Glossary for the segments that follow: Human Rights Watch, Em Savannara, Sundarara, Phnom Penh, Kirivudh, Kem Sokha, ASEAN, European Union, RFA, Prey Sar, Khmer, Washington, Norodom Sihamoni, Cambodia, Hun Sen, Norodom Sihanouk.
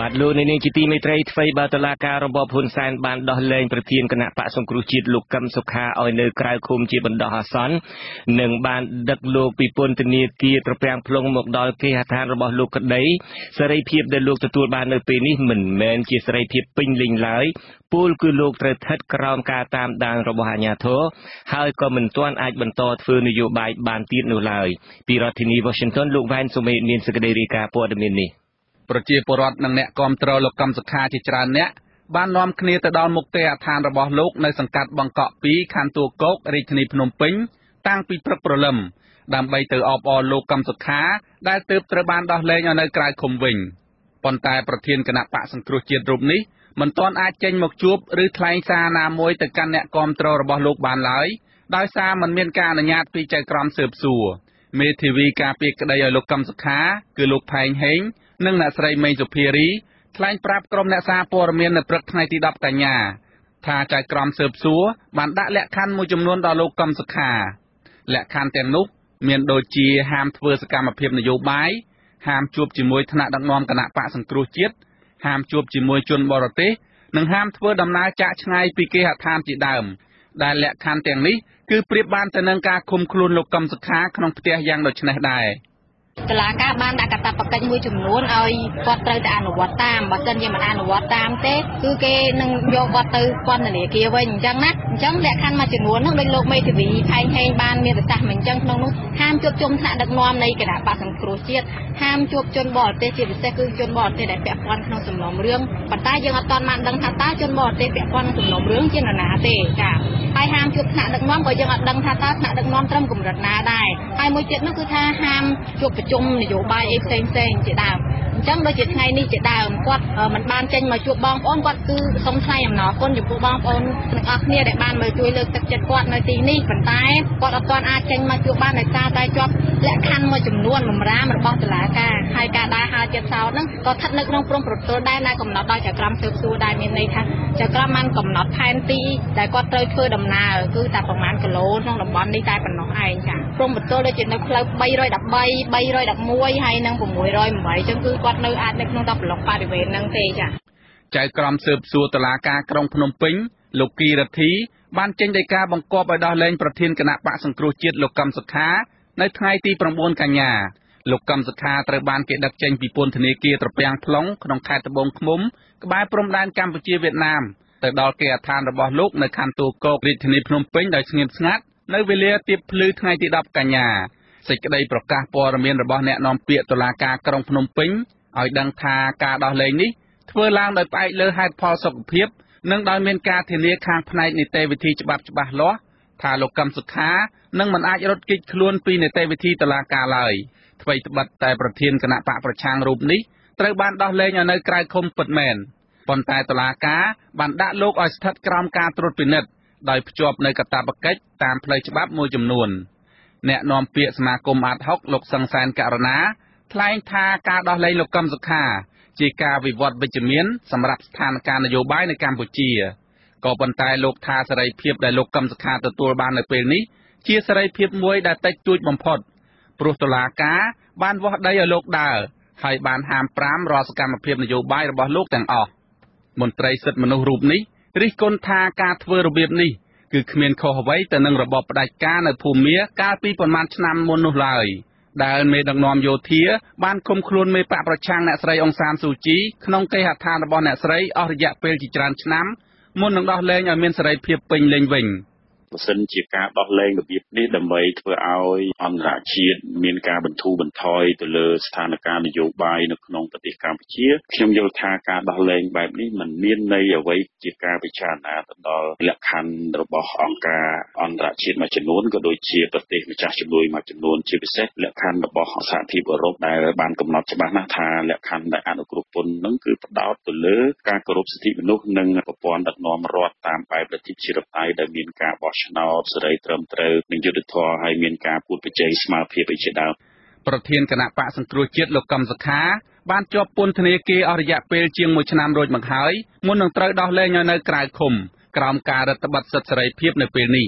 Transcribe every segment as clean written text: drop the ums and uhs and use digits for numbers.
បាទលោកនាងជាទីមេត្រីថ្មីបាទតុលាការរបស់ហ៊ុនសែនបានដោះលែងប្រធានគណៈបក្សសង្គ្រោះជាតិលោកកឹមសុខាឲ្យនៅក្រៅឃុំជាបន្តហោះសន្ននិងបានដឹកលោកពីពន្ធនាគារត្រពាំងផ្លុងមកដល់គេហដ្ឋានរបស់លោកក្តីសេរីភាពដែលលោកទទួលបាននៅពេលនេះមិនមែនជាសេរីភាពពេញលេញឡើយពលគឺលោកត្រូវថិតក្រោមការតាមដានរបស់អាជ្ញាធរហើយក៏មិនទាន់អាចបន្តធ្វើនយោបាយបានទៀតនោះឡើយពីរដ្ឋធានី Washington លោកវ៉ែនសុមេតមានសេចក្តីរាយការណ៍ព័ត៌មាននេះប្រជាពលរដ្ឋនិងអ្នកគាំទ្រលោកកឹមសុខាជាច្រើនអ្នកបាននាំគ្នាទៅដល់មុខផ្ទះឋានរបស់លោកនៅសង្កាត់បឹងកក់ នឹងអ្នកស្រីមេសុភារីថ្លែងប្រាប់ក្រុមអ្នកសារព័ត៌មាននៅព្រឹកថ្ងៃទី 10 កញ្ញាថាការក្រមស៊ើបសួរបានដាក់លក្ខខណ្ឌមួយចំនួនដល់លោកកឹមសុខា តឡាការបានដាក់កាតព្វកិច្ចមួយចំនួនឲ្យគាត់ត្រូវតែអនុវត្តតាមបើមិនជាមិនអនុវត្តតាមទេគឺគេនឹងយកវត្តទៅពន្ធនាគារវិញអញ្ចឹងណាអញ្ចឹងលក្ខខណ្ឌមួយចំនួនហ្នឹងដូចលោកមេធាវីផែងហេងបានមានប្រសាសន៍មិនអញ្ចឹងក្នុងនោះហាមជួបជុំនយោបាយអីផ្សេងៗជាដើម អញ្ចឹងដូចជាថ្ងៃនេះជាដើមគាត់មិនបានចេញមកជួបបងប្អូនគាត់គឺសំស្័យអំណរគុណចំពោះបងប្អូនទាំងអស់គ្នាដែលបានមើលជួយលើកទឹកចិត្តគាត់នៅទីនេះប៉ុន្តែគាត់អត់ទាន់អាចចេញមកជួបបានដោយសារតែជាប់លក្ខខណ្ឌមួយចំនួនបំរាមរបស់តុលាការហើយការដើរហើរជាផ្សោតហ្នឹងក៏ស្ថិតនៅក្នុងព្រំប្រទល់ដែរដែលកំណត់ដោយចក្រមស៊ើបសួរដែរមានន័យថាចក្រមបានកំណត់ផែនទីដែលគាត់ត្រូវធ្វើដំណើរគឺតាមប្រមាណគីឡូក្នុងតំបន់នេះតែប៉ុណ្ណោះឯងចា៎ព្រំប្រទល់ដូចជានៅផ្លូវ 318 ហ្នឹងទេចា៎ ចៅក្រមស៊ើបសួរតុលាការក្រុងភ្នំពេញលោកគីរទ្ធីបានចេញដីកាបង្គាប់ឲ្យដោះលែងប្រធានគណៈបក្សសង្គ្រោះជាតិលោកកឹមសុខានៅថ្ងៃទី 9 កញ្ញាលោកកឹមសុខាត្រូវបានគេដឹកចេញពីពន្ធនាគារត្រពាំងផ្លុងក្នុងខេត្តត្បូងឃ្មុំក្បែរព្រំដែនកម្ពុជាវៀតណាមទៅដល់គេហដ្ឋានរបស់លោកនៅខណ្ឌទួលគោករាជធានីភ្នំពេញដោយស្ងៀមស្ងាត់នៅវេលាទៀបភ្លឺថ្ងៃទី 10 កញ្ញា សេចក្តីប្រកាសព័ត៌មានរបស់អ្នកនាំពាក្យតុលាការក្រុងភ្នំពេញឲ្យដឹងថាការដោះលែងនេះធ្វើឡើងដោយផ្អែកលើហេតុផលសុខភាពនិងដោយមានការធានាខាងផ្នែកនីតិវិធីច្បាប់ច្បាស់លាស់ថាលោកកឹមសុខានឹងមិនអាចរត់គេចខ្លួនពីនីតិវិធិតុលាការឡើយថ្វីត្បិតតែប្រធានគណៈបក្សប្រជាជនរូបនេះត្រូវបានដោះលែងឲ្យនៅក្រៅឃុំពិតមែនប៉ុន្តែតុលាការបានដាក់លោកឲ្យស្ថិតក្រោមការត្រួតពិនិត្យដោយភ្ជាប់នៅកាតព្វកិច្ចតាមផ្លូវច្បាប់មួយចំនួន អ្នកនាំពាក្យសមាគមអាត់ហុកលោកសង្សានករណាថ្លែងថាការដោះលែងលោកកឹមសុខាជាការវិវត្តវិជ្ជមានសម្រាប់ស្ថានភាពនយោបាយនៅកម្ពុជាក៏ប៉ុន្តែលោកថាសេរីភាពដែលលោកកឹមសុខាទទួលបាននៅពេលនេះជាសេរីភាពមួយដែលតែកទួចបំផុតព្រោះតុលាការបានវាស់ដីឲ្យលោកដើរហើយបានហាមប្រាមរាល់សកម្មភាពនយោបាយរបស់លោកទាំងអស់មន្ត្រីសិទ្ធិមនុស្សរូបនេះរិះគន់ថាការធ្វើរបៀបនេះ គឺខ្ញុំយល់ថាការដោះលែងបែបនេះមិនមានន័យអ្វីជាការពិចារណាទៅដល់លក្ខខណ្ឌរបស់អង្គការអន្តរជាតិមកចំនួនក៏ដូចជាប្រទេសម្ចាស់ជំនួយមួយចំនួនជាពិសេសលក្ខខណ្ឌរបស់សហភាពអឺរ៉ុបដែលបានកំណត់ច្បាស់ណាស់ថាលក្ខខណ្ឌដែលអនុគ្រោះពន្ធនឹងគឺផ្ដោតទៅលើការគោរពសិទ្ធិមនុស្សនិងប្រព័ន្ធដឹកនាំរដ្ឋតាមបែបលទ្ធិប្រជាធិបតេយ្យដែលមានការបោះឆ្នោតសេរីត្រឹមត្រូវ និងយុត្តិធម៌ឲ្យមានការពួតប្រជែងស្មើភាពជាដើម ប្រធានគណៈបក្សសង្គ្រោះជាតិលោកកឹមសុខាបានជាប់ពន្ធនាគារអរិយៈពេលជាង 1 ឆ្នាំរួចមកហើយមុននឹងត្រូវដោះលែងនៅក្រៅឃុំក្រោមការរដ្ឋបတ်សិទ្ធិសេរីភាពនៅពេលនេះ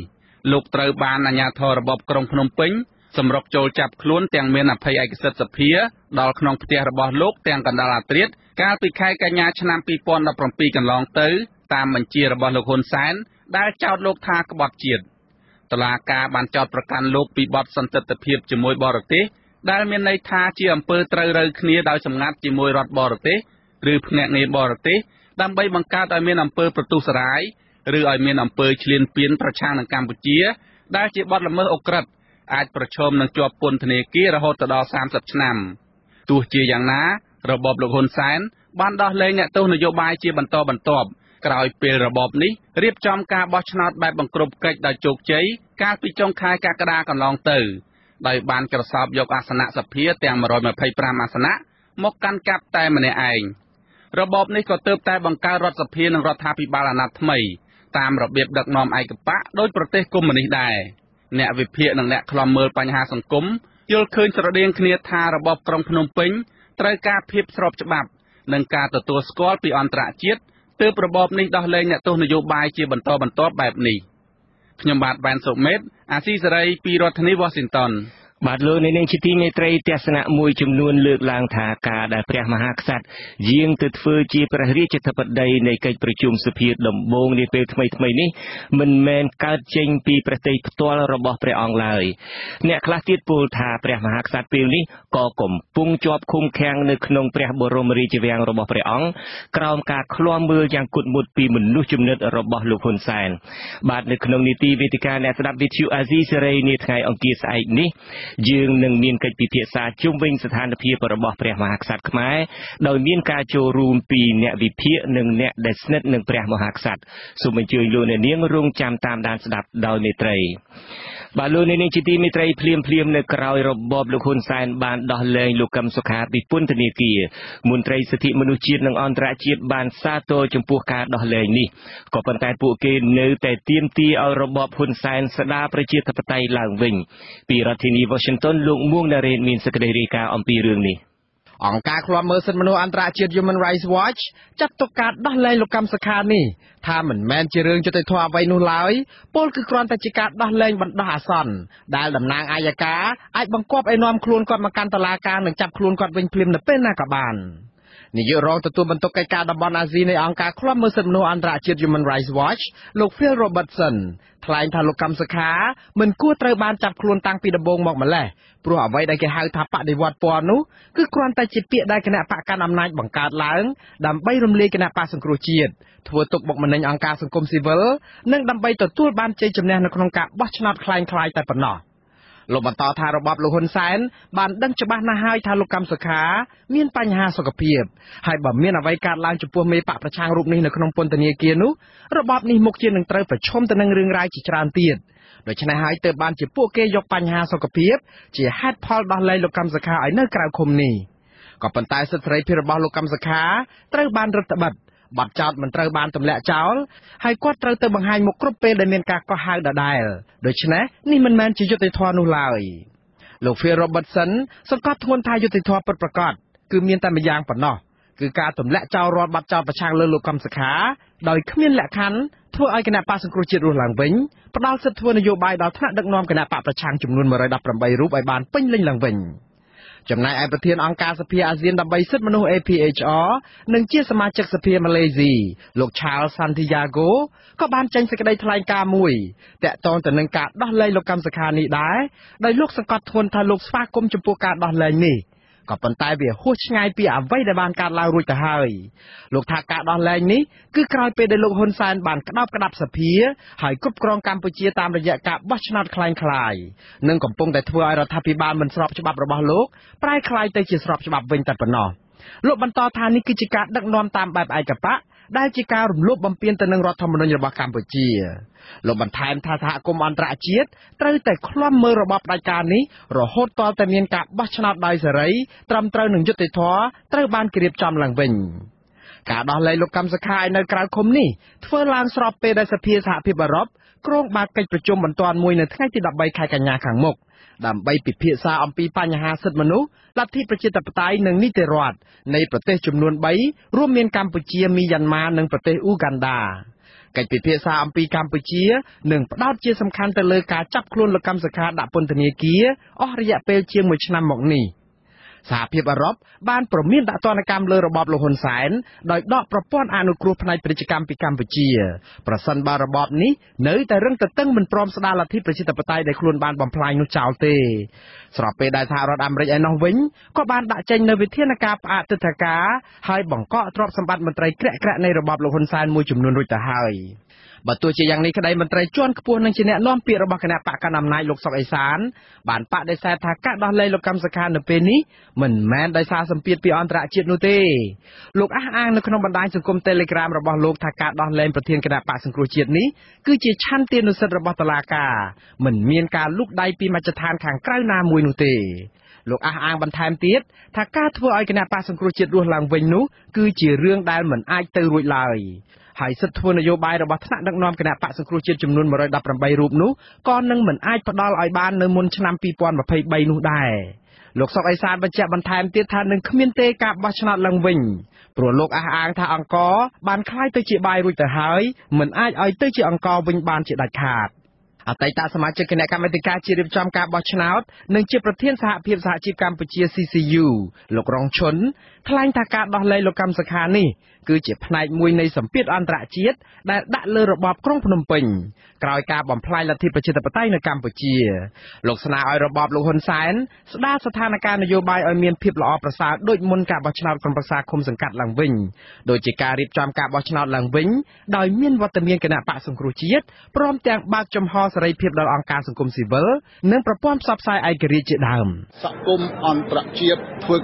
លោកត្រូវបានអាជ្ញាធររបបក្រុងភ្នំពេញសម្រុកចូលចាប់ខ្លួនទាំងមានអភ័យឯកសិទ្ធិសភាដល់ក្នុងផ្ទះរបស់លោកទាំងកណ្ដាលអាត្រិត Các bị khai cả nhà chăn bị pon lập rộng pin long tới, tam mình chia ra bọn lục hồn sán đã trao lục tha các bọt triệt. Tờ là cả bàn traoประกัน lục bị bọt sân tật tập hiệp chỉ môi bò được thế. Đã miền này tha chỉ ẩm pơ trơ rơ khné đào sầm ngắt chỉ môi rọt bò được thế, rư phèn nghề bò được thế. Đam bay bằng cá đòi miền ẩm pơประตู sải, rư ở miền ẩm pơ chiên piếnประชาในCampuchia đã chỉ bọt làm mơ ốc rật, aiประชมในจวบปนธเนกี้ระหดตดอ30 ឆ្នាំ ตัวเจียอย่างน้า ระบบลงคนแสนบ้านดอเลเนี่ยตัวนโยบายเชียบันตอบันตอบกล่าวเปรระบบนี้เรียบจอมกาบอชนอตแบบบังกรุบเกจได้จุกใจการปิจงคายกากระดากันลองเตยได้บานกระสอบยกอาสนะสเพียแต่งมารอยมาไพปรามาสนะมกกันกับแต่มาในเองระบบนี้ก็เติบแต่บังการรถสเพียนังรถทาพิบาลนัดทำไมตามระเบียบดักนอมไอกระปะโดยประเทศกุมมันได้เนี่ยวิเพียนังเนี่ยคลอมเมอร์ปัญหาสังคมยลคืนสระเดียงเคเนธาระบบกรงพนมปิงไตรกาเพียบสรบฉบับนังการตัวสกอลปีอันตราจิตเติบระบบนี้ดอกเลงเนี่ยตัวนโยบายเชี่ยบันตอบแบบนี้พญบาทแบนสกเม็ดอาซีสไรปีรัฐนิวอสินตันบาดโลในเรื่องชิติเมตรัยเทศนามวยจำนวนเลือกลางทากาได้พระมหากษัตริย์ยิงติดเฟอร์จีประเทศจัตปัดใดในการประชุมสภีดมบงในเปิดทำไมนี่มันแมนการเจงปีประเทศตัวระบบพระองค์เลยเนี่ยคลาสติดปูทาพระมหากษัตริย์ปีนี้ก่อกลมปุ่งจอบคุมแข็งในขนมพระบรมราชวังระบบพระองค์กล่าวการคล้องมืออย่างกุดมุดปีเหมือนลูกจุ่มเนื้อระบบลูกคนแสนบาดในขนมนิติวิทยาในสนามวิทยุอาซีสไรในไทยองค์กีสไอนี่ยืนหนึ่งมีนกิจพิเศษจุ่มวิ่งสถานที่ปรบพระมหากษัตริย์ขมายโดยมีนการโจรูมปีเนวิเพียหนึ่งเนเดสเนตหนึ่งพระมหากษัตริย์สมัยเจริญโลในเนียงรุ่งจำตามดานสดับดาวในไตรบาลูในนิจิตีมิตรไอเพลียมในกราวระบบลูกคนแสนบานดอเลงลูกกำสุขาปิปุ่นธนิกีมุนไตรสถิมนุจิตนังอันตรจิตบานซาโตจมพูกาดอเลงนี่ก็เป็นการปูเกนเนื้อแต่เตรียมตีเอาระบบคนแสนสดาประจิตปไตยหลังวิ่งปีรัฐนีวอชิงตันลุงม่วงนาเรนมินสกเดริกาอัมพีเรื่องนี้องค์การคลอมเมอร์สันมโนอันตราจิต Human Rights Watch จัดตกการดอเลงลูกกำสุขานี่ถ้าเหมือนแมนเจริญจะติดทวารไวนูไลโป้ลคือกรอนแต่จิกาดอเลงบรรดาสันได้ลำนางอายกาไอ้บังกอบไอ้นอมครูนกอดมาการตลาการหนึ่งจับครูนกอดเวงพลิมหนึ่งเป็นหน้ากระบาลนี่ยืนรองตัวบรรทุกไก่กาดับบอลอาซีในองค์การคลอมเมอร์สันมโนอันตราจิต Human Rights Watch ลูกเฟียโรเบิร์ตสันทลายทารุกรรมสขาเหมือนกู้เตยบานจับครูนตังปีดบงบอกมาแหละปลัวไว้ได้แก่หายทับปะในวัดปอนุคือกรอนแต่จิตเปียได้ขณะปะการอำนาจบังการล้างดำใบรำเลียขณะปะสังครูจิตทัวตกบอกมันในองค์การสังคมซีเวลนั่งดำใบตัวตู้บานใจจำแนกในโครงการวัชนาคลายคลายแต่ปนอลมต่อทารบับลูกคนแสนบานดังจะบ้านนาหายทารุกรรมสขาเมียนปัญหาสกปรกให้บ่เมียนเอาไว้การล้างจุดพวงเมปะประชางรูปนี้ในขนมปนตะเนียเกียนุระบับนี้มุกเจียนหนึ่งเตยประชมตะนังเรืองรายจิตรานเตียดโดยชนะหายเตยบานจิพวกเกยกปัญหาสกปรกเจียฮัดพอลบานเลยลูกกรรมสขาไอเนื้อกลางคมนี้ก่อปัญไตสตรีพิรบับลูกกรรมสขาเตยบานรัตบัดบัดจอดมันเตยบานตำแหละเจ้าให้กวาดเตยบังไฮมุกครบเปย์ได้เมียนกาก็หายได้โดยฉะนั้นนี่มันแมนจิยุติทอนุลายหลวงเฟียโรเบิร์ตสันสกัดทวนทายยุติทอประกาศคือเมียนแต่ไม่ยางปนนอคือการตำแหละเจ้ารอดบัดจอดประชางเลือดลูกคำสขาโดยขมิ้นแหละคันทั่วไอขณะป่าสังครูจิตรูหลังวิงประดาสะทวนนโยบายดาวธนดักนอมขณะป่าประชางจำนวนมารดับรำใบรูปไอบานปิ้งเล่งหลังวิงจำนายไอประเทศองค์การสเปียอาเซียนดับใบซึดมนุษย์ APHR หนึ่งเจียสมาชิกสเปียมาเลเซียลูกชาวซันติยาโกก็บานเจงสกัดได้ทลายกามุยแต่ตอนแต่หนึ่งกาดดอเลย์ลูกกำสกานีได้ได้ลูกสกัดทวนทาลูกสปาคมจมพูกาดดอเลย์นี่ก็ปนตายเบียหัวชงายเปียไว้ได้บานการลาวรุยแต่หายลูกทากาดอเลย์นี่คือกลายเป็นได้ลูกฮอนซานบานกระดับสเปียหายกรุบกรองการปุจิตามระยะกาวัชนาคลายหนึ่งกับปงแต่ทัวร์รัฐพิบาลมันสอบฉบับระบาดลูกปลายคลายแต่จิตสอบฉบับเว้นแต่ปนอลูกบรรทอทานิกิจิกาดักนอมตามแบบไอกระปะได้จิการุมลูกบำเพ็ญแต่หนึ่งรัฐธรรมนูญระบอบกัมพูชีลูกบรรทายทาทากรมอันตรายจิตเตยแต่คล้ำมือระบอบรายการนี้รอโหดต่อแต่เมียนกาบัชนาได้เสรีตรำเตยหนึ่งยุติท้อเตยบานเกลียบจำหลังเวงกาดอเลยลูกกำสกายในกลางคมนี่เฟื่องลางสอบเปได้สเปียสหพิบรบโครงบาดกิจประชุมบรรทอนมวยในทั้งที่ดับใบไข่กัญญาขังมกดำใบปิดเพียซาอัมปีปัญหาสิทธิมนุษย์ลัทธิประชาธิปไตยหนึ่งนิติรัฐในประเทศจำนวนใบร่วมเมียนกัมพูชีมียันมาหนึ่งประเทศอูกันดากิจปิดเพียซาอัมปีกัมพูชีหนึ่งประเทศเจียสำคัญแต่เลยการจับคลุนลูกกำสกาดับปนธเนกีอ๋อระยะเปลเชียงมวยชนะหมกนี่ សហភាពអឺរ៉ុបបានប្រមានដាក់ទណ្ឌកម្មលើរបបលហ៊ុនសែនដោយដកប្រព័ន្ធអនុគ្រោះផ្នែកពាណិជ្ជកម្មពីកម្ពុជាប្រសិនបើរបបនេះនៅតែរឹងកន្ទឹងមិនព្រមស្ដារលទ្ធិប្រជាធិបតយដែលខ្លួនបានបំផ្លាញនោះចោលទេស្របពេលដែលសហរដ្ឋអាមេរិកឯណោះវិញក៏បានដាក់ចេញនូវវិធានការផ្អាកទិដ្ឋាការហើយបង្កកទ្រព្យសម្បត្តិមន្ត្រីក្រាក់ៗនៃរបបលហ៊ុនសែនមួយចំនួនរួចទៅហើយ But to a young Nikolai Mantra, Chuan Kapur and Chinet, non Pierre Bakanapakam, Isan, Ban Pat de Sataka, Lelo Kamsakan, the penny, when man dies some peer beyond Ratchet Nute. Look, I am the commandant of telegram about Lok Takat, not Lamp, but thinking that passing crochetney, Kuchi chanting the center about the laka, when Mianka look like Pimachatan can cry Nam Winute. Look, I am one time did Takat were I can pass and crochet Rulang Venu, Kuchi Rung Diamond, I tell with lie. ហើយសិទ្ធិធ្វើនយោបាយរបស់ថ្នាក់ដឹកនាំគណៈបក្សសង្គ្រោះជាតិចំនួន លោកសុកអេសានបញ្ជាក់បន្ថែមទៀតថានឹងគ្មានទេការបោះឆ្នោតឡើងវិញព្រោះលោកអះអាងថាអង្គការបានคล้ายទៅជាបាយរួចទៅហើយមិនអាចឲ្យទៅជាអង្គការវិញបានជាដាច់ខាត អតីតសមាជិកគណៈកម្មាធិការជ្រៀបចំការបោះឆ្នោតនិងជាប្រធានសហភាពសហជីពកម្ពុជា CCU លោករងឈុនថ្លែងថាការដោះលែងលោកកម្មសខានេះគឺជាផ្នែកមួយនៃសម្ពាធអន្តរជាតិដែលដាក់លើរបបក្រុងភ្នំពេញក្រោយការបំផ្លាយលទ្ធិប្រជាធិបតយនៅកម្ពុជាលោកស្នើឲ្យរបបលោកហ៊ុនសែនស្ដារស្ថានភាពនយោបាយឲ្យមានភាពល្អប្រសើរដូចមុនការបោះឆ្នោតក្រុមប្រឹក្សាឃុំសង្កាត់ឡើងវិញដោយជាការរៀបចំការបោះឆ្នោតឡើងវិញដោយមានវត្តមានគណៈបក្សសង្គ្រោះជាតិព្រមទាំងបើកចំហ សេរីភាពដល់អង្គការសង្គមស៊ីវិលនិងប្រព័ន្ធផ្សព្វផ្សាយឯករាជ្យជាដើម អន្តរជាតិក៏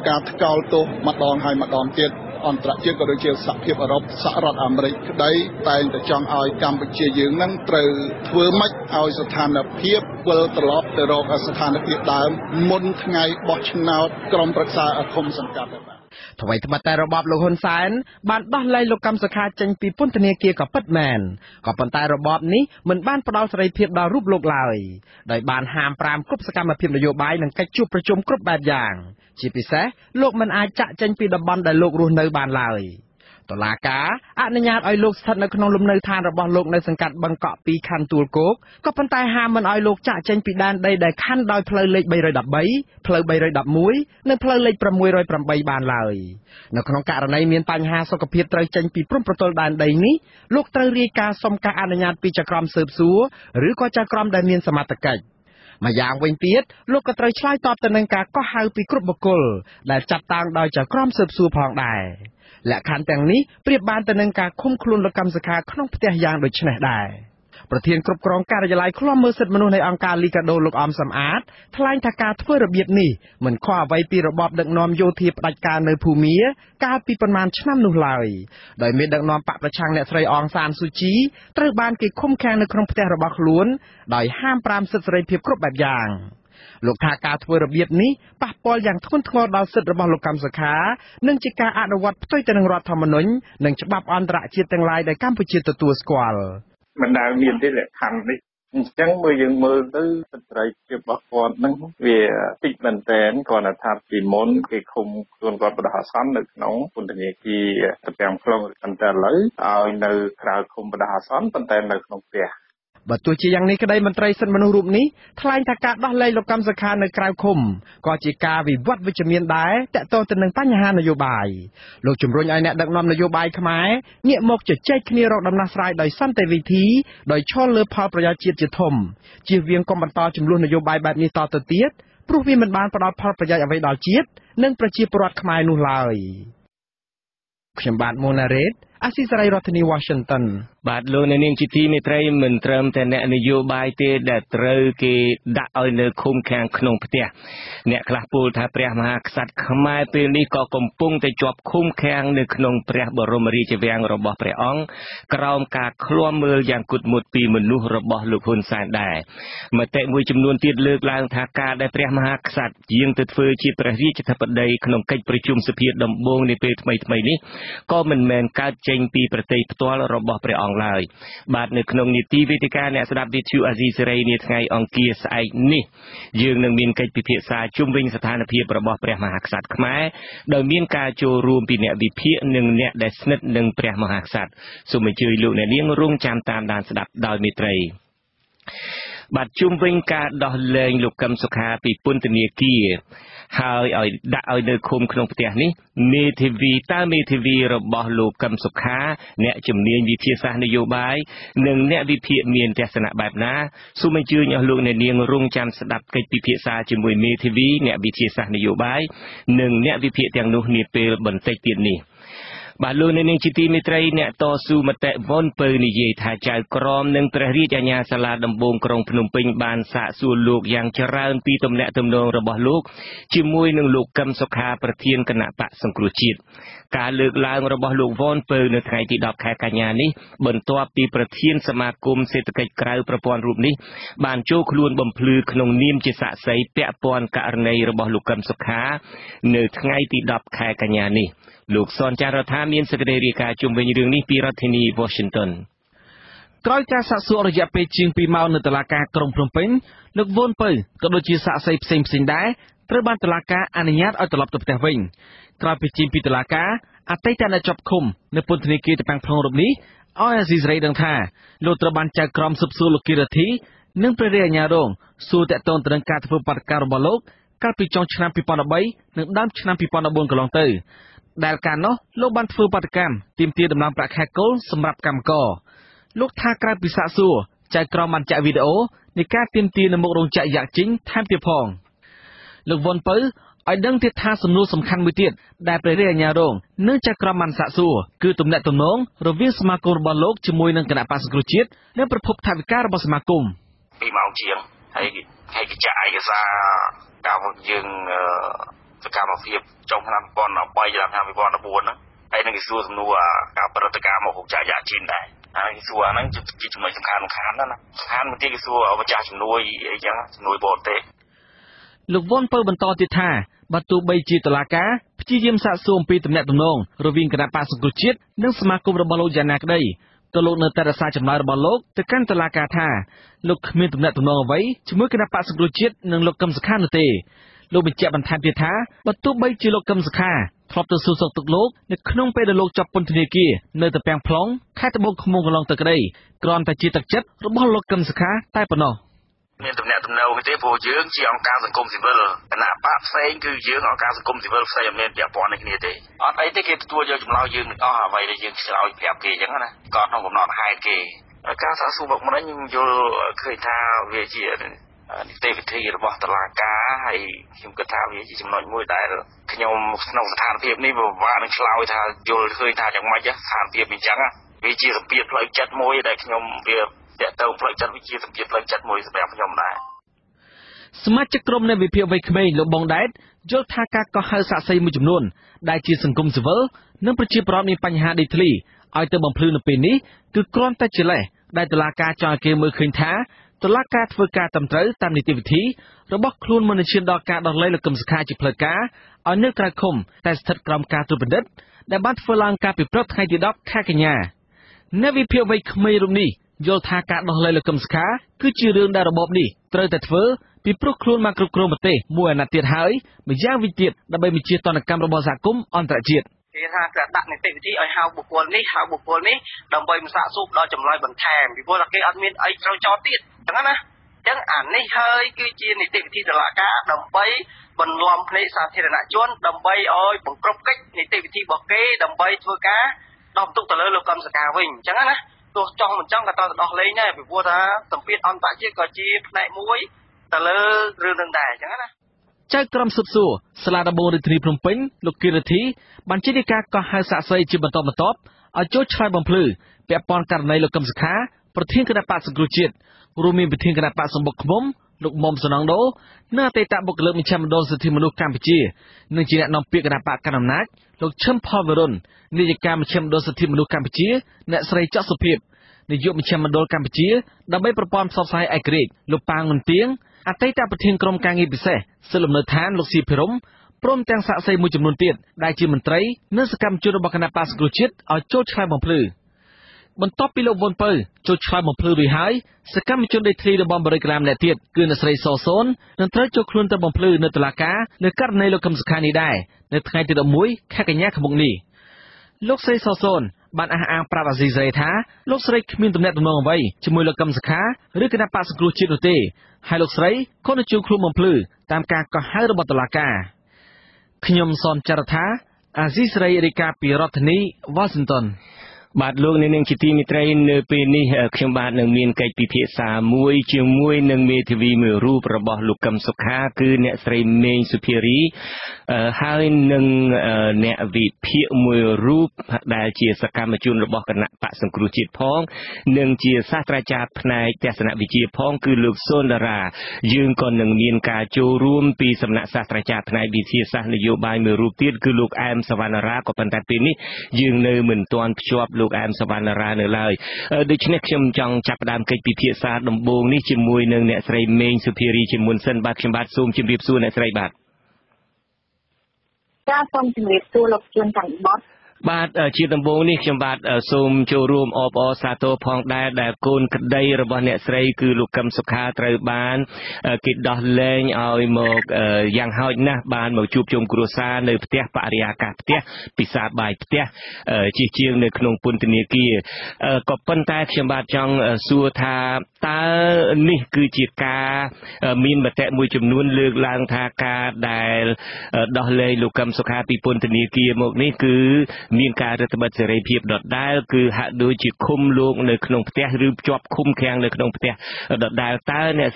ដូចជាសហភាពអឺរ៉ុបសហរដ្ឋអាមេរិកក្តីតែងតែចង់ឲ្យកម្ពុជាយើងនឹងត្រូវធ្វើម៉េចឲ្យស្ថានភាពវិលត្រឡប់ទៅរកស្ថានភាពដើមមុនថ្ងៃបោះឆ្នោតក្រុមប្រឹក្សាឃុំសង្កាត់ ថ្មីថ្មីតែរបបលោកហ៊ុនសែនបានដោះលែងលោកកម្មសខាចេញពីពន្ធនាគារក៏ពិតមែនក៏ប៉ុន្តែរបបនេះមិនបានផ្ដល់សេរីភាពដល់រូបលោកឡើយដោយបានហាមប្រាមគ្រប់សកម្មភាពនយោបាយនិងកិច្ចជួបប្រជុំគ្រប់បែបយ៉ាងជាពិសេសលោកមិនអាចចាក់ចេញពីតំបន់ដែលលោករស់នៅបានឡើយ តុលាការអនុញ្ញាតឲ្យលោកស្ថិតនៅក្នុងលំនៅឋានរបស់លោកនៅសង្កាត់បឹងកក់ពីខណ្ឌទួលគោកក៏ប៉ុន្តែហាមមិនឲ្យលោកចាក់ចេញពីដែនដីដែលខណ្ឌដោយផ្លូវលេខ 317 ឬផ្លូវលេខ 6 ឬក៏ចក្រមដែនដីនេះលោកត្រូវរាយការណ៍សុំការអនុញ្ញាតពីចក្រមស៊ើបសួរឬក៏ចក្រមដែលមានសមត្ថកិច្ច ម្យ៉ាងវិញទៀតលោកក៏ត្រូវឆ្លើយតបទៅនឹងការកោះហៅពីគ្រប់បុគ្គលដែលចាប់តាំងដោយចក្រមស៊ើបសួរផងដែរ และขั้นต่างนี้เปรียบបានទៅនឹងការឃុំខ្លួនលោកកម្មសខាក្នុងផ្ទះយ៉ាងដូចនេះដែរ លោកថាការធ្វើរបៀបនេះប៉ះពាល់យ៉ាងធ្ងន់ធ្ងរដល់សិទ្ធិរបស់លោកកម្មសខានឹងជាការអនុវត្តផ្ទុយទៅនឹងរដ្ឋធម្មនុញ្ញនិងច្បាប់អន្តរជាតិទាំងឡាយដែលកម្ពុជាទទួលស្គាល់ បាទទោះជាយ៉ាងនេះក្តីមន្ត្រីសិទ្ធិមនុស្សរូបនេះថ្លែងថាការដោះលែងលោកកម្មសខានៅក្រៅឃុំក៏ជាការវិវត្តវិជ្ជមានដែរតាក់ទងទៅនឹងបញ្ហានយោបាយលោកជំរុញឲ្យអ្នកដឹកនាំនយោបាយខ្មែរងាកមកជជែកគ្នារកដំណោះស្រាយដោយសន្តិវិធីដោយឆ្លុះលើផលប្រយោជន៍ជាតិជាធំជាវិងកុំបន្តចំនួននយោបាយបែបនេះតទៅទៀតព្រោះវាមិនបានផ្ដល់ផលប្រយោជន៍អ្វីដល់ជាតិនិងប្រជាពលរដ្ឋខ្មែរនោះឡើយខ្ញុំបាទ លោកនៅនាងជាទីមេត្រីមន្ត្រីមិនត្រឹមតែអ្នកនយោបាយខ្មែរទេដែលត្រូវគេដាក់ឲ្យនៅឃុំខាងក្នុងផ្ទះអ្នកខ្លះពោលថាព្រះមហាក្សត្រខ្មែរពេលនេះក៏កំពុងតែជាប់ឃុំខាងនៅក្នុងព្រះបរមរាជវាំងរបស់ព្រះអង្គក្រោមការឃ្លាំមើលយ៉ាងគុតមុតពីមនុស្សរបស់លោកហ៊ុនសែនដែរមតិមួយចំនួនទៀតលើកឡើងថាការដែលព្រះមហាក្សត្រយាងទៅធ្វើជាព្រះរាជធិបតីក្នុងកិច្ចប្រជុំសភាដំបូងនាពេលថ្មីៗនេះក៏មិនមែនកើតចេញពី ប្រតិផ្ទាល់របស់ព្រះអង្គឡើយបាទនៅក្នុងនីតិវេទិកាអ្នកស្ដាប់វិទ្យុអាស៊ីសេរីនាថ្ងៃអង្គារស្អែកនេះយើងនឹងមានកិច្ចពិភាក្សាជុំវិញស្ថានភាពរបស់ព្រះមហាក្សត្រខ្មែរដោយមានការចូលរួមពីអ្នកវិភាគនិងអ្នកដែលស្និទ្ធនឹងព្រះមហាក្សត្រសូមអញ្ជើញលោកអ្នកនាងរួមចាំតាមដានស្ដាប់ដោយមេត្រី But chung vinh cả đo lên lục cầm sục hà bị pun từ nhà kia. Hai ở đã ở nơi khum không tiền ní. Mê thì vì ta mê thì vì rồi bỏ lục cầm sục hà. Nè chấm niên vì chia xa nơi vô bái. Nâng nè vì phe miền tây sơn bạc ná. Su mình chưa nhờ luôn nè niên rung chăn đập cây bị phe xa chấm mùi mê thì vì nè vì chia xa nơi vô bái. Nâng nè vì phe tiếng nô niệm về bẩn tây tiền ní. Bà luôn nên chỉ tìm thấy nè to su mà tệ vốn bờ này dễ thả chạy crom nâng trời riết nhà xà la đầm bồn crom phun pin bàn xạ suôn luộc giang chả ra pi tôm nè tôm nong rồi bỏ luộc chim muôi nâng luộc cầm sọc hàประเทศขณะปะสังกุจิตการเลือกลางระบบลูกวอนเปิดในไทยติดดอกแขกญานี้บนตัวปีประเทศสมาคมเศรษฐกิจกลางประปอนรูปนี้บานโจคลวนบ่มพลือขนมนิ่มจิตสะใสเปะปอนกะในระบบลูกกำสกาในไทยติดดอกแขกญานี้ลูกซอนจารธามีนสกเดริกาจุมเวนิเรื่องนี้ปีรัฐนีวอชิงตันกรอยการสะสมระยะเปจิงปีเมาในตลาดการกรมพรมเป็นลูกวอนเปิดก็โดยจิตสะใสเซ็มสินได้เรื่องบ้านตลาดการอนุญาตเอาตลับตัวแต่วิ่งกราบจิมพิตรากาอาเตจันจับคุมในปุ่นธนิกีตะแปงพลงรบนี้อ้อยซีไรดังท่าโลตระบันจากกรมสุบสูลกิรธีเนื่องประเดียญาดงสู่แต่ตนตระการผู้ปัดการบอลโลกการปิดจองชนะปีปอนด์ใบหนึ่งด้ามชนะปีปอนด์บนกลองเตยได้การเนาะโลกบันผู้ปัดการทีมเตี้ยดำลังประแคโกลสำหรับกำก่อลูกท่ากราบปิศาสู่จากกรมมันจากวิดีโอในการทีมเตี้ยนำมกลงจากอยากจริงแทบเตียพองลูกวนเปิลไอ้ดังที่ท่าสำนุสำคัญวิธีได้ไปเรียนยาโรงเนื่องจากกระมันสะสูคือตุ่มแดดตุ่มน้องเราวิ่งสมาคมบอลโลกจมวยนังกระดาษปาสกุจิตและประพบทาวิการบอสมาคมปีเมาเชียงให้กิจใจกิจซาการพวกยิงการมาเฟียบจงพนันบอลเอาไปจะทำพนันบอลเอาบวนนะไอ้นั่นกิจสู้สำนุการปฏิการมาหกจ่ายยาจีนได้ไอ้กิจสู้นั่นกิจจมวยสำคัญของขานนั่นนะขานมันที่กิจสู้เอาประจานจมวยยังจมวยบอลเตะลูกวอนเปิดบรรทอนติดท่าประตูใบจีตลากาพิจิมสะสมปีตำแหน่งตุ่มนงรวิ่งกระดาษปาสกุจิตนักสมาคมระบาดโลกยานักได้ตลกเนตระซาจำลายระบาดโลกตะกันตลากาท่าลูกเมียนตำแหน่งตุ่มนงเอาไว้ชิมวยกระดาษปาสกุจิตนังลูกกำสักข้าเนตีลูกเป็นเจ้าบรรทอนติดท่าประตูใบจีลูกกำสักข้าครอบตัวสูสตุกโลกในขนมเปรตโลกจับปนธนิกีเนตะแปงพลองข้าตะบงขมงกลองตะกได้กรอนตะจีตะจัดระบาดโลกกำสักข้าใต้ปนอเมียนตำแหน่งตำแหน่งวิเทพโพเยื้องเชียงการสังคมสิบเบอร์ขณะภาพเซ็งคือเยื้องของการสังคมสิบเบอร์เซียมเมียนเปียปอนในนี้เตะอ๋อไอ้ที่เกิดตัวเยอะจำเรายืนอ๋อไว้เลยยืนเราเปียเกย์ยังไงนะก่อนน้องผมนอนไฮเกย์การสะสมแบบมันนั้นยังโยเคยท้าเวจีนี่เตะวิธีระบบตลาดก้าให้คิมกระท้าเวจีจำนวนมวยได้แล้วขยมนองสถานเพียบนี่แบบว่าหนึ่งเราท้าโยเคยท้าอย่างไม่จ้ะสถานเพียบเป็นจังอะเวจีสเปียพลอยจัดมวยได้ขยมเปียแต่เตาพลอยจัดวิจิตรเกียรติพลอยจัดมวยสมัยพยมได้สมาชิกกรมในวิเพียไวค์เมย์ลบบองได้ยกทากาก็เฮาสะใสมุจมนวนได้จีสังคมเสวอเนื่องประชีพร้อมมีปัญหาดิทลีเอาแต่บ่มพลืนปีนี้คือกรอนแต่เจริญได้ตลาดการจอยเกมมือคืนท้าตลาดการฝึกการตำเต๋อตามนิติวิธีระบบคลุนมันเชื่อดอกการดอกเล่และกรมสกายจิพลกาเอาเนื้อกระคมแต่สถิตกรมการตุบันดัดได้บ้านฝรั่งการปิดประตูให้ดีดอกแค่กันยาในวิเพียไวค์เมย์รุ่นนี้โยธาการดอกเลยละกำสกาคือชื่อเรื่องได้ระบบนี่เตยแต่เฟ้อปีพรุกครูนมากรุกรมเตะมวยนัดเตียหายไม่ย่างวิจิตได้ไปมีเชียตอนกรรมระบบสังคมอันตรจิตที่ทางจะตัดในเตะที่ไอฮาวบุกบอลนี่ฮาวบุกบอลนี่ดำไปมันสะสมเราจำลอยบนแทงวิโภคลักเกออันมีไอเราจอติดจังนะจังอ่านในเฮยคือเชียในเตะที่ตลาดกาดำไปบนลอมในสาธารณชนดำไปไอบุกกรบกิจในเตะที่บอกเกดำไปทัวกาดำตุกตะเลยละกำสกาวิ่งจังนะตัวจองมันจองกับตอนออกเลยเนี่ยไปบัวนะสัมผัสอันตรายเชี่ยกอจีในมวยแต่เลื่อนเรื่องดังได้จังนะเจ้ากรมสืบสวนสลาดบงฤทธิ์พรมพิงลูกกีรธีบัญชีนิกาก็ให้สะใสจิบันตอมตบเอาโจทย์ชายบำเพลือเปียปอนการในลูกกรรมสขาประเทศกระดาษสังกุจิตรูมีประเทศกระดาษสมบุกมุมลูกมุมสนองโดเนื้อเตะบุกเลิกมีแชมป์โดนสถิมนุษย์กัมพูชีหนึ่งจีนน้องเปียกระดาษการนำนักลูกเชื่อมพอวรุนนิยการเชื่อมโดนสถิมนุษย์กัมพูชีเนสไรเจาะสุพิบนิยมเชื่อมโดนกัมพูชีดับเบิลประปอมซอฟไซไอกรีกลูกปางเงินเตียงอัตติตาประเทศกรมการเงินพิเศษสลบเนื้อแทนลูกสีพิรมพร้อมแตงสะใสมุจมนุนเตียดได้จีมันไตรเนื้อสกัมจุดบักนาปาสกุจิตเอาโจทย์ชายบังพลือบนท็อปปีโลบนเปิลโจทย์ชายบังพลือรีไฮสกัมจุดได้ทรีดบอมบริกรามแหลเตียดกืนอัสไรโซโซนนั่นไตรโจคลุนตะบังพลือเนื้อตะลากาเนื้อกัดในลูกคำสกานีได้เนื้อไทยติดอมวยแค่กันแยกขบงนี้ลูกไซโซโซน Ban Ang Pravazizreta, looks like mean to net the Novay, Chimula comes a car, Rikana Pass Gru Chinote, Hilox Ray, Conichu Kruman Blue, Tamka Hydrobotalaka, Kinyomson Charata, Aziz Ray Rika Pirotni, Washington. But long in Kitty train penny came back and mean Kate Pisa, Mui Chimui and me to be Muru, Rabah Lukam Sokaku, next train main superior, Hain Net Vip Muru, that she is a Kamachun Rabah and Pats and Crucid Pong, Nunchi Satra Chap Night, Tessanat Vijay Pong, Kuluk Sondara, Junkon and Min Kacho Room, Piece of Nat Satra Chap Night, BC San Yobai Muru, Kuluk, I am Savannah, Copantat Penny, Jung Nerman, Tuan Shop. Look, I'm Savannah Lai. The connection Jung Chapadam Kate Pisa, Bong, Nichimuin, and that's right, main superior, Munson, Bakshim Batsum, Chibib soon as right back. But Chitam Bonisham, but some showroom of Osato Pong that Kun Day Rabonet Sray, Kulukam Sokatra Ban, Kid Dolan, Aimog, Yang Hoyna Ban, Mochupum Krusan, Ptia Paria Captia, Pisa by Ptia, Chichil Neknung Puntiniki, Copantat Shambachang, Suta, Ta Nikuchika, Min Batet Muchum Nun Lug Lantaka, Dial, Dolan, Lukam Sokapi Puntiniki, Mogniku. มีการระบาดเสรีภาพดอดได้คือหาดู ของรัฐรวมบ้านสำหร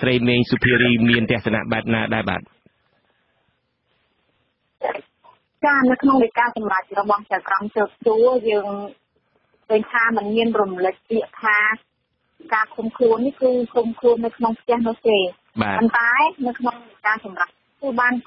ับ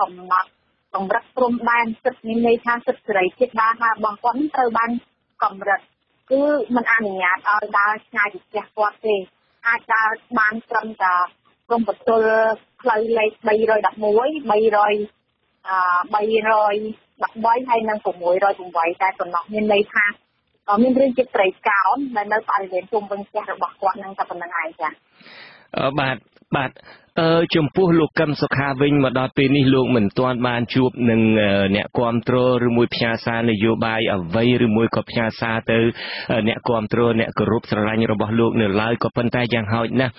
Jumpu Lukam Sokaving, Madapini Lukman, Tuan Man Chup, Nung Nequamtro, Remu Piasan, Yobai, Avay, Remu Copiasa, Nequamtro, Necrups, Ranyabah Luk, Nilai, Copanta, Yang Hoyna,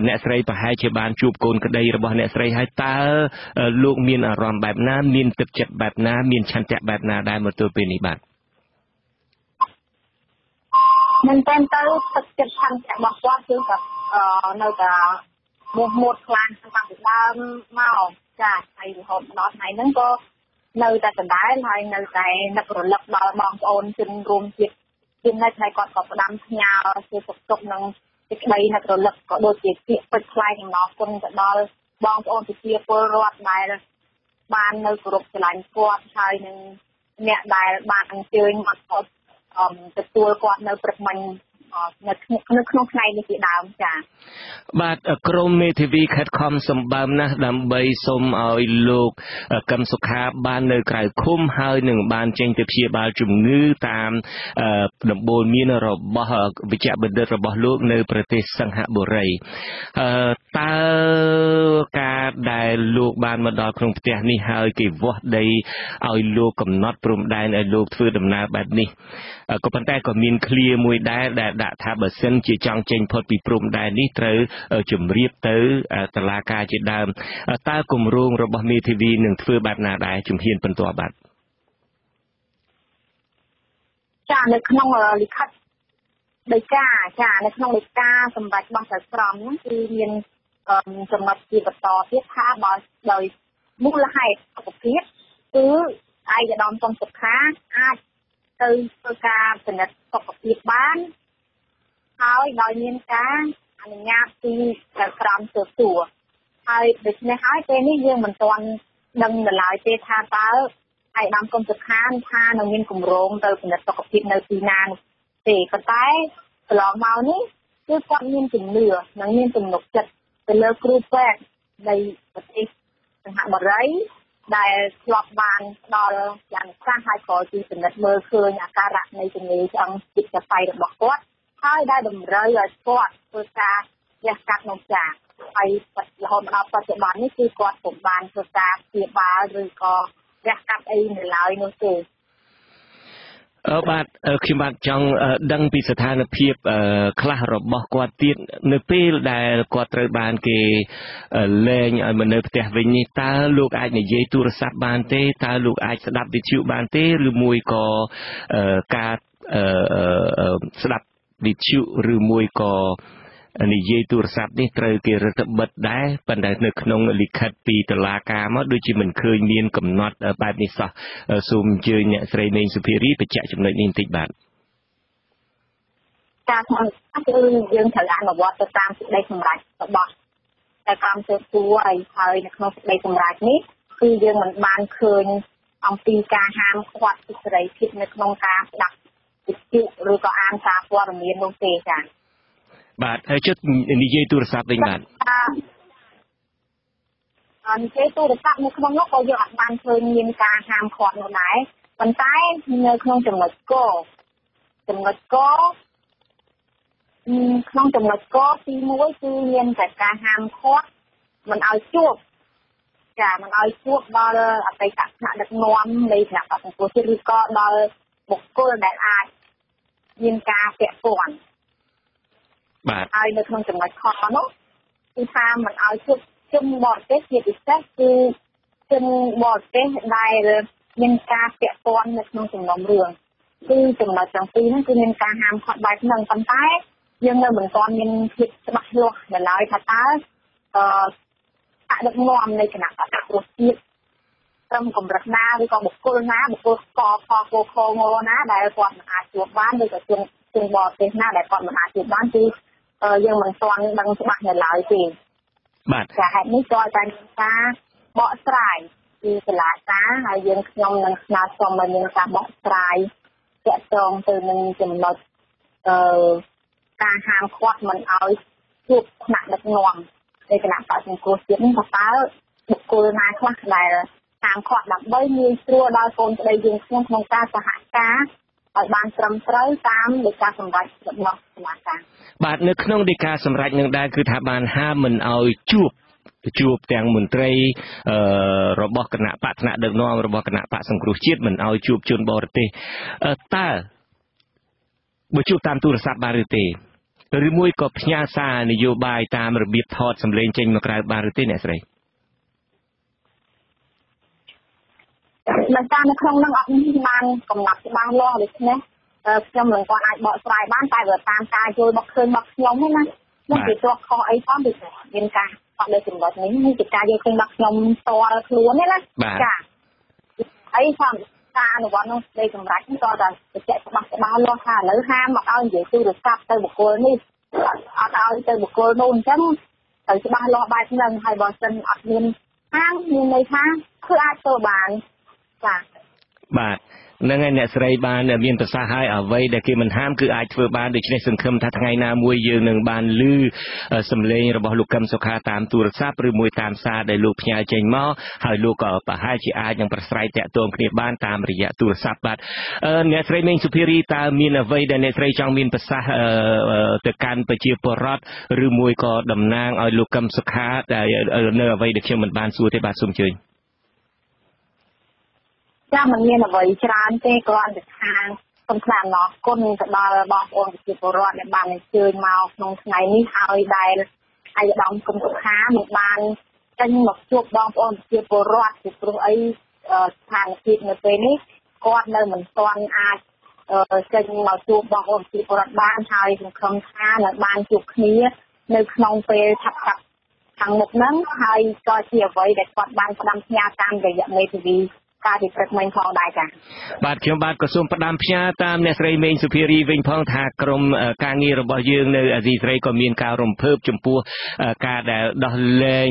Nesray Pahachi Ban Chup, Concaday, Rabah Nesray Hatal, Luk Min Aram Babna, Min Tipchep Babna, Min Chantet Babna, Diamoto Penny Bat. Nintendo, Tipchep Chantet Babwa, Noga. หมดหมดคลานสำหรับ But a chrome native had come some bamna, dam by some look, comes to car, ban the cry, cum, hiding, ban change the pier by new time, the bone mineral bahak, which up the bahlook, no protest, sang hat boray. Talka, die look, ban madakrum, tehni, how give what they, I look, I'm not from dine, I look through them now, but me. A copantack of mean clear, we died that. ถ้าบะสินជាចង់ចេញផុតពីព្រំដែននេះត្រូវជំរាបទៅ ហើយដោយមានការអនុញ្ញាតពីក្រមសួរ ហើយដែលតម្រូវឲ្យស្គាល់ព្រោះថារះកាត់នោះចាឲ្យបច្ចុប្បន្ននេះគឺគាត់ពុំបានធ្វើការព្យាបាលឬក៏រះកាត់អីនៅឡើយនោះទេ នេះត្រូវគេរឹតបន្តឹងតែប៉ុន្តែនៅក្នុងលិខិតពីតុលាការមកដូចជាមិនឃើញមានកំណត់បែបនេះសោះសូមអញ្ជើញអ្នកស្រី បាទហើយជិតនិយាយទូរស័ព្ទនេះក្នុងនោះក៏យកអត់បានឃើញមានការហាមឃាត់នោះដែរប៉ុន្តែនៅក្នុងចំណុចក បាទហើយនៅក្នុងចំណុចខនោះគឺថាมันឲ្យជិតជំបតទេជាពិសេសគឺជំបតទេដែលមានការពាក់ព័ន្ធនៅក្នុងចំណោមរឿងគឺចំណុចទាំងពីរហ្នឹងគឺមានការហាមឃាត់បែបហ្នឹងប៉ុន្តែយើងនៅមិនទាន់មានភាពច្បាស់លាស់នៅឡើយថាតើអាដឹកនាំនៃគណៈបកប្រតិភព យើងមិនស្គាល់ដឹងច្បាស់នៅឡើយទេបាទចាហេតុនេះចូលតែថាបកស្រាយពីសាលាការហើយយើងខ្ញុំនឹងស្នើសុំឲ្យមានការបកស្រាយទាក់ទងទៅនឹងចំណុចការហាមឃាត់មិនឲ្យជួបគណៈដឹកនាំនៃគណៈបកសង្គមជាតិនេះបន្តើបុគ្គលណាខ្លះដែលហាមឃាត់ដើម្បីងាយស្រួលដល់កូនប្តីយើងក្នុងការសហការ បាទនៅក្នុងដីកាសម្រាប់នឹងដែរគឺថាបានហាមមិនឲ្យជួបតាមទូរស័ព្ទបានឬទេ ខ្ញុំមិនគាត់អាចបកស្រាយបានតែបើតាមការយល់របស់ឃើញរបស់ខ្ញុំហ្នឹងណាខ្ញុំជាជាប់ខុសអីផងទេមានការអត់លើចំណុចនេះជាការយល់ឃើញរបស់ខ្ញុំតរខ្លួននេះណាចាអីផងសាររបស់នឹងស្ដីសម្រាប់គឺតរតែចេះច្បាស់ច្បាស់លាស់ថាឥឡូវហាមមកឲ្យនិយាយទូរស័ព្ទទៅបុគ្គលនេះអត់ឲ្យទៅបុគ្គលនោះអញ្ចឹងទៅច្បាស់លាស់បែបហ្នឹងហើយបើសិនអត់មានហាមមានន័យថាគឺអាចធ្វើបាន បាទនឹងឯអ្នកស្រីបានមានប្រសាសន៍ហើយអ្វីដែលគេមិនហាមគឺអាចធ្វើបានដូច្នេះសង្ឃឹមថាថ្ងៃណាមួយយើងនឹងបានឮសម្លេងរបស់លោកកឹមសុខាតាមទូរស័ព្ទឬមួយតាមសារដែលលោកផ្ញើចេញមកហើយលោកក៏ប្រហែលជាអាចនឹងប្រស្រ័យតាក់ទងគ្នាបានតាមរយៈទូរស័ព្ទបាទអ្នកស្រីមេងសុភារីតើមានអ្វីដែលអ្នកស្រីចង់មានប្រសាសន៍ទៅកាន់ប្រជាពលរដ្ឋឬមួយក៏តំណាងឲ្យលោកកឹមសុខាដែលនៅអ្វីដែលខ្ញុំមិនបានសួរទេបាទសូមអញ្ជើញ តាមមានអ្វីច្រើនទេគាត់តែខាងមុខហ្នឹងហើយក៏ជាអ្វីដែលគាត់បានផ្ដាំផ្ញើតាមរយៈមេធាវី បាទខ្ញុំបាទក៏សូមផ្ដាំផ្ញើតាមអ្នកស្រីមេងសុភារីវិញផងថាក្រុមការងាររបស់យើងនៅអាស៊ីសេរីក៏មានការរំភើបចំពោះការដែលដោះលែង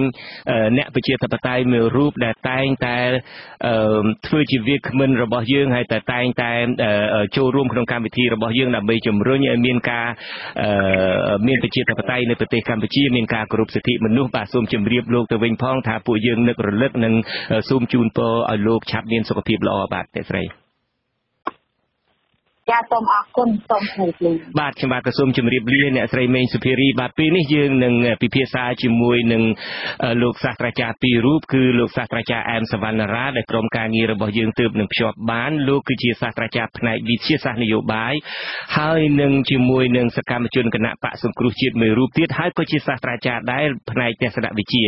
អ្នកប្រជាធិបតេយ្យមួយរូបដែលតែងតែចូលរួមក្នុងកម្មវិធីរបស់យើងដើម្បីជំរុញឲ្យមានការមានប្រជាធិបតេយ្យនៅប្រទេសកម្ពុជាមានការគោរពសិទ្ធិមនុស្សបាទសូមជម្រាបលោកទៅវិញផងថាពួកយើងនឹករលឹកនិងសូមជូនពរឲ្យលោកឆាប់មានសុខភាពល្អបាទអ្នកស្រី បាទខ្ញុំបាទសូមជម្រាបលាអ្នកស្រីមេងសុភារីបាទពេលនេះយើងនឹងពិភាក្សាជាមួយនឹងលោកសាស្ត្រាចារ្យពីររូបគឺលោកសាស្ត្រាចារ្យអែមសវណ្ណារាដែលក្រុមការងាររបស់យើងទើបនឹងភ្ជាប់បានលោកគឺជាសាស្ត្រាចារ្យផ្នែកវិទ្យាសាស្ត្រនយោបាយហើយនឹងជាមួយនឹងសកម្មជនគណៈបកសង្គ្រោះជាតិមួយរូបទៀតហើយក៏ជាសាស្ត្រាចារ្យដែលផ្នែកទេសរវិទ្យា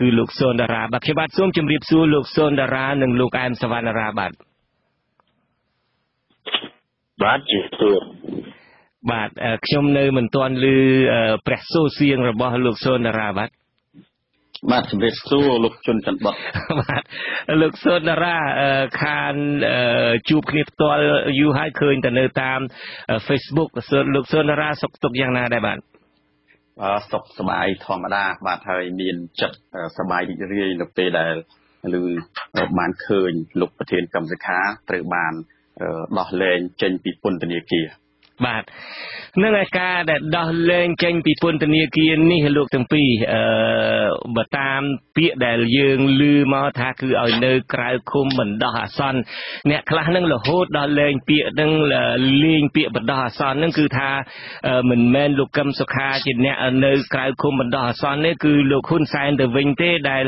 គឺលោកសុនដារាបាទខ្ញុំបាទសូមជម្រាបសួរលោកសុនដារានិងលោកអែមសវណ្ណារាបាទ បាទខ្ញុំនៅមិនទាន់ឮប្រះសូសៀងរបស់លោកសុនដារាបាទខ្ញុំបាទលោកសុនដារាខានជួបគ្នាផ្ទាល់យូរហើយឃើញទៅនៅតាម ឬបានឃើញលោកប្រធានកម្មសិក្ខាត្រូវបានដោះលែងចេញពីពន្ធនាគារ បាទហ្នឹងហើយការដែលដោះលែងចេញពីពន្ធនាគារនេះលោកទាំងពីរបើតាមពាក្យដែលយើងឮមកថាគឺឲ្យនៅក្រៅឃុំបណ្ដោះអាសន្នអ្នកខ្លះនឹងរហូតដល់លែងពាក្យនឹងលែងពាក្យបណ្ដោះអាសន្នហ្នឹងគឺថាមិនមែនលោកកឹមសុខាជាអ្នកនៅក្រៅឃុំបណ្ដោះអាសន្នទេគឺលោកហ៊ុនសែនដែលវិញទេដែល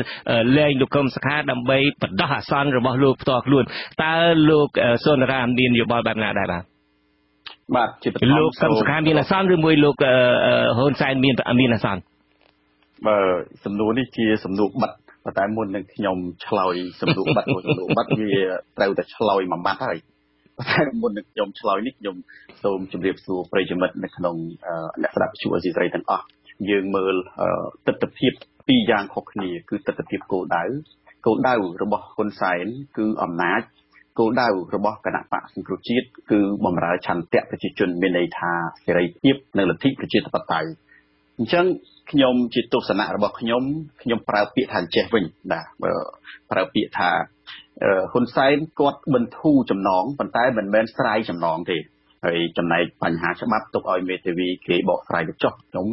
លែងលោកកឹមសុខាដើម្បីបណ្ដោះអាសន្នរបស់លោកផ្ទាល់ខ្លួនតើលោកសុនរាមមានយោបល់បែបណាដែរបាទ បាទជាប្រធានលោកសំខាន់មានអាសន្នឬមួយលោកហ៊ុនសែនមានអាសន្នបាទសំណួរនេះជាសំណួរបិទប៉ុន្តែមុននឹងខ្ញុំឆ្លើយសំណួរបិទមួយសំណួរបិទវាត្រូវតែឆ្លើយមួយបាត់ហើយបាទមុននឹងខ្ញុំឆ្លើយនេះខ្ញុំសូមជម្រាបសួរប្រិយមិត្តនៅក្នុងអ្នកស្ដាប់វិទ្យុអេស៊ីស្រីទាំងអស់យើងមើលទឹកទភាពពីរយ៉ាងខុសគ្នាគឺទឹកទភាពគោលដៅ គោលដៅរបស់ហ៊ុនសែនគឺអំណាចគោលដៅរបស់គណៈបក្សសង្គ្រោះជាតិគឺបំរើឆន្ទៈប្រជាជនមានន័យថាសេរីភាពនៅលទ្ធិប្រជាធិបតេយ្យអញ្ចឹងខ្ញុំជាទស្សនៈរបស់ខ្ញុំប្រើពាក្យថាអញ្ចេះវិញបាទប្រើពាក្យថាហ៊ុនសែនគាត់បន្ធូរចំណងប៉ុន្តែមិនមែនស្រាយចំណងទេហើយចំណែកបញ្ហាច្បាប់ទុកឲ្យមេធាវីគេបកស្រាយទៅចុះខ្ញុំ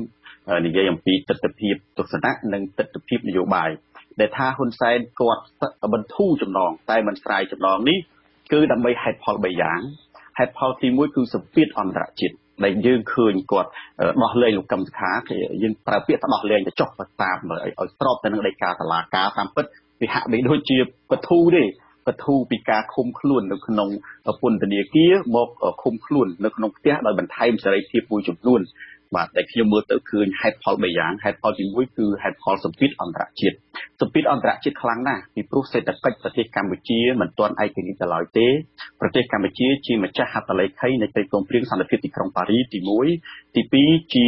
និយាយអំពីទស្សនៈនិងទស្សនៈនយោបាយដែលថាហ៊ុនសែនគាត់បន្ធូរចំណងតែមិនស្រាយចំណងនេះ គឺដើម្បីហេតុផល3យ៉ាងហេតុផលទី1គឺសម្ពាធអន្តរជាតិដែលយើងឃើញគាត់ដោះលែងលោកកឹមសុខាយើងប្រើពាក្យថាដោះលែងទៅចុះតាមដោយឲ្យស្របទៅនឹងដីកាសាលាការតាមពិតវាហាក់បីដូចជាបធូរទេបធូរពីការឃុំខ្លួននៅក្នុងពន្ធនាគារមកឃុំខ្លួននៅក្នុងផ្ទះដោយបន្ថែមសេរីភាពមួយចំនួន បាទតែខ្ញុំមើលទៅឃើញហេតុផល3យ៉ាងហេតុផលទី1គឺហេតុផលសម្ពាធអន្តរជាតិខ្លាំងណាស់ពីព្រោះសេដ្ឋកិច្ចប្រទេសកម្ពុជាមិនទាន់ឯករាជ្យឡើយទេប្រទេសកម្ពុជាជាម្ចាស់ហត្ថលេខីនៃទីក្រុងប៉ារីសទី1ទី2ជា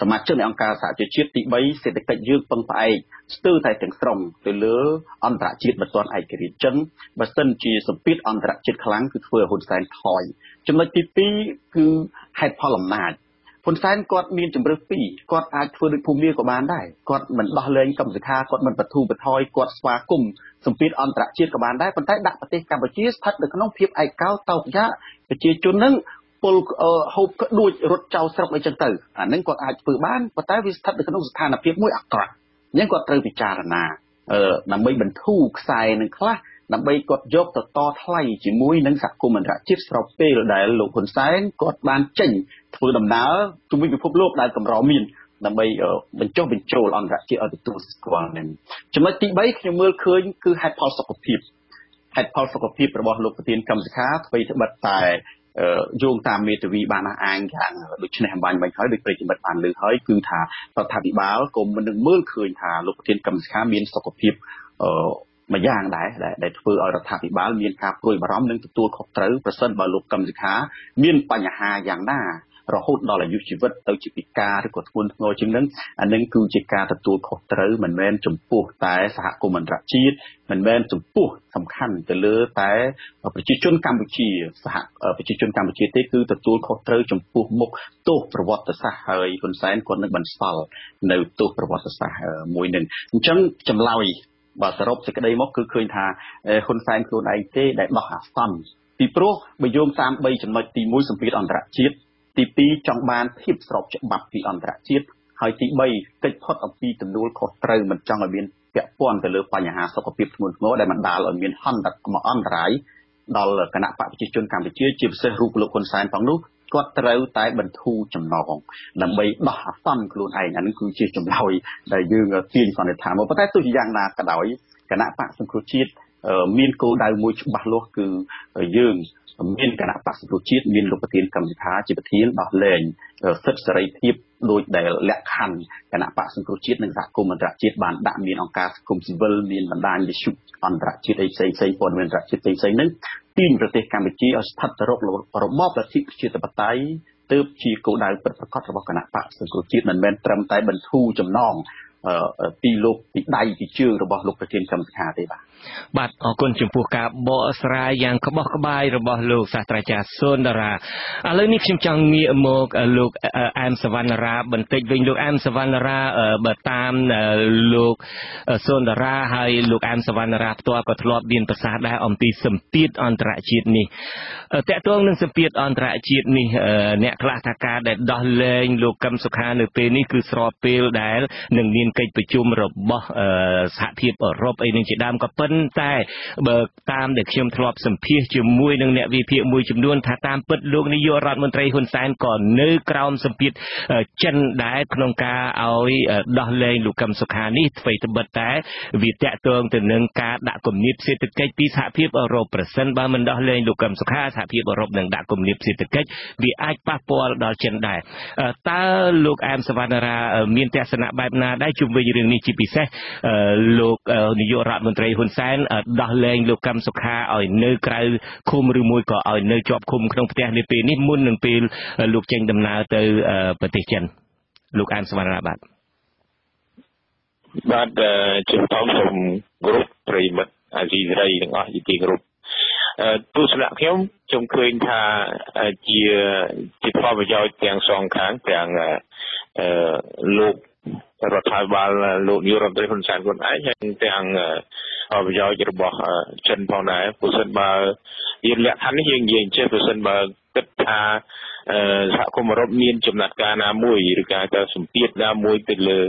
សមាជិកនៃអង្គការសហប្រជាជាតិទី3សេដ្ឋកិច្ចយើងពឹងផ្អែកស្ទើរតែទាំងស្រុងទៅលើអន្តរជាតិមិនទាន់ឯករាជ្យចឹងបើសិនជាសម្ពាធអន្តរជាតិខ្លាំងគឺធ្វើឲ្យហ៊ុនសែនថយចំណុចទី2 គាត់អាចធ្វើដូចភូមិមាក៏បានដែរគាត់មិនដោះលែងកម្ពុជាកម្ពុជាគាត់មិនបន្ធូរបន្ថយគាត់ស្វាគមន៍សម្ពាធអន្តរជាតិក៏បានដែរប៉ុន្តែដាក់ប្រទេសកម្ពុជាស្ថិតនៅក្នុងភាពឯកោតោកយៈប្រជាជននឹងពលហូបក្តួចរត់ចោលស្រុកអីចឹងទៅអានឹងគាត់អាចធ្វើបានប៉ុន្តែវាស្ថិតនៅក្នុងស្ថានភាពមួយអាក្រក់ ยังគាត់ត្រូវពិចារណាដើម្បីបន្ធូរខ្សែនឹងខ្លះដើម្បីគាត់យកទៅតថ្លៃជាមួយនឹងសហគមន៍អន្តរជាតិស្របពេលដែលលោកហ៊ុនសែនគាត់បានចេញធ្វើដំណើរជាមួយពិភពលោកដែលកម្រមានដើម្បីបញ្ចុះបញ្ចូលអន្តរជាតិឲ្យទទួលស្គាល់នឹងចំណុចទី3ខ្ញុំមើលឃើញគឺហេតុផលសុខភាពហេតុផលសុខភាពរបស់លោកប្រធានកម្មសខាអ្វីទៅបិទតែយោងតាមមេធាវីបានអះអាងយ៉ាងដូចនេះបានវិញហើយដូចប្រេសិដិបិទបានលើកហើយគឺថារដ្ឋាភិបាលក៏មិននឹងមើលឃើញថាលោកប្រធានកម្មសខាមានសុខភាព ម្យ៉ាងដែរដែលធ្វើឲ្យរដ្ឋាភិបាលមានការព្រួយបារម្ភនិងទទួលខុសត្រូវប្រសិនបើលោកកម្មសខាមានបញ្ហាយ៉ាងណារហូតដល់អាយុជីវិតទៅជាពិការឬក៏ធ្ងន់ធ្ងរជាងនឹងអានឹងគឺជាការទទួលខុសត្រូវមិនមែនចំពោះតែសហគមន៍អន្តរជាតិមិនមែនចំពោះសំខាន់ទៅលើតែប្រជាជនកម្ពុជាសហប្រជាជនកម្ពុជាទេគឺទទួលខុសត្រូវចំពោះមុខទោសប្រវត្តិសាស្ត្រហើយហ៊ុនសែនគាត់នឹងបានស្វល់នៅទោសប្រវត្តិសាស្ត្រមួយនឹងអញ្ចឹងចម្លើយ បាទសរុបសេចក្តីមកគឺឃើញថាហ៊ុនសែនខ្លួនឯងទេដែលដោះអាសន្នពីព្រោះបើយោងតាម3ចំណុចទី1សម្ពាធអន្តរជាតិទី2ចង់បានភាពស្របច្បាប់ពីអន្តរជាតិហើយទី3កិច្ចផុតអំពីទំនួលខុសត្រូវមិនចង់ឲ្យមានពាក់ព័ន្ធទៅលើបញ្ហាសុខភាពធ្ងន់ធ្ងរដែលបណ្ដាលឲ្យមានហន្តកម្មអន្តរាយ ដល់ គណៈបក ប្រជាជន កម្ពុជា ជាពិសេស រូបលោក ហ៊ុនសែន ផងនោះ គាត់ ត្រូវតែ បន្ធូរ ចំណង ដើម្បី ដោះ អាសន្ន ខ្លួន ឯង អានឹង គឺជា ចម្លើយ ដែល យើង ទាញ សន្និដ្ឋាន មក ប៉ុន្តែ ទោះ ជា យ៉ាង ណា ក៏ ដោយ គណៈ បក សង្គ្រោះ ជាតិ មាន គោល ដៅ មួយ ច្បាស់ លាស់ គឺ យើង មានគណៈបក្សប្រជាជាតិ បាទអរគុណចំពោះការបកស្រាយយ៉ាងក្បោះក្បាយរបស់លោកសាស្ត្រាចារ្យស៊ុនដារ៉ាឥឡូវនេះខ្ញុំចង់ងាកមកលោកអែមសវណ្ណារាបន្តិចវិញលោកអែមសវណ្ណារាបើតាមលោកស៊ុនដារ៉ាហើយលោកអែមសវណ្ណារាផ្ទាល់ក៏ធ្លាប់មានប្រសាសន៍ដែរអំពីសម្ពាធអន្តរជាតិនេះតើតើនឹងសម្ពាធអន្តរជាតិនេះអ្នកខ្លះថាការដែលដោះលែងលោកកឹមសុខានៅពេលនេះគឺស្របពេលដែលនឹងមានកិច្ចប្រជុំ របស់សហភាពអឺរ៉ុបអីនឹងជាដើមក៏ប៉ុន្តែបើតាមដែលខ្ជិមធ្លាប់សម្ភាសជាមួយនឹងអ្នកវិភាគមួយចំនួនថាតាមពិតលោកនាយករដ្ឋមន្ត្រីហ៊ុនសែនក៏នៅក្រោមសម្ពាធចិនដែរក្នុងការឲ្យដោះលែងលោកកឹមសុខាសហភាពអឺរ៉ុបប្រសិនបើមិនដោះលែងលោកកឹមសុខាសហភាពអឺរ៉ុបនឹងដាក់គំនិតសេដ្ឋកិច្ចពីសហភាពអឺរ៉ុបប្រសិនបើមិនដោះលែងលោកកឹមសុខាសហភាពអឺរ៉ុបនឹងដាក់គំនិតសេដ្ឋកិច្ចវាអាចប៉ះពាល់ដល់ចិនដែរតើលោកអែមសវណ្ណារាមានទស្សនៈបែបណាដែរជុំវិញរឿងនេះជាពិសេស លោកអែមសវណ្ណារាបាទបាទជាផ្ទាល់សូមគោរពប្រិយមិត្តអាស៊ីសេរីទាំងអស់ជាទីគោរពទស្សនៈខ្ញុំខ្ញុំឃើញថាជាផលប្រយោជន៍ទាំងសងខាងទាំងលោក រដ្ឋាភិបាលលោកនាយករដ្ឋមន្ត្រីហ៊ុនសែនខ្លួនឯងហើយទាំងអភិយោជរបស់ចិនផងដែរប្រសិនបើយើងលក្ខខណ្ឌនេះយើងនិយាយចេះប្រសិនបើគិតថាសហគមន៍អឺរ៉ុបមានចំណាត់ការណាមួយឬការទៅសម្ពាធណាមួយទៅលើ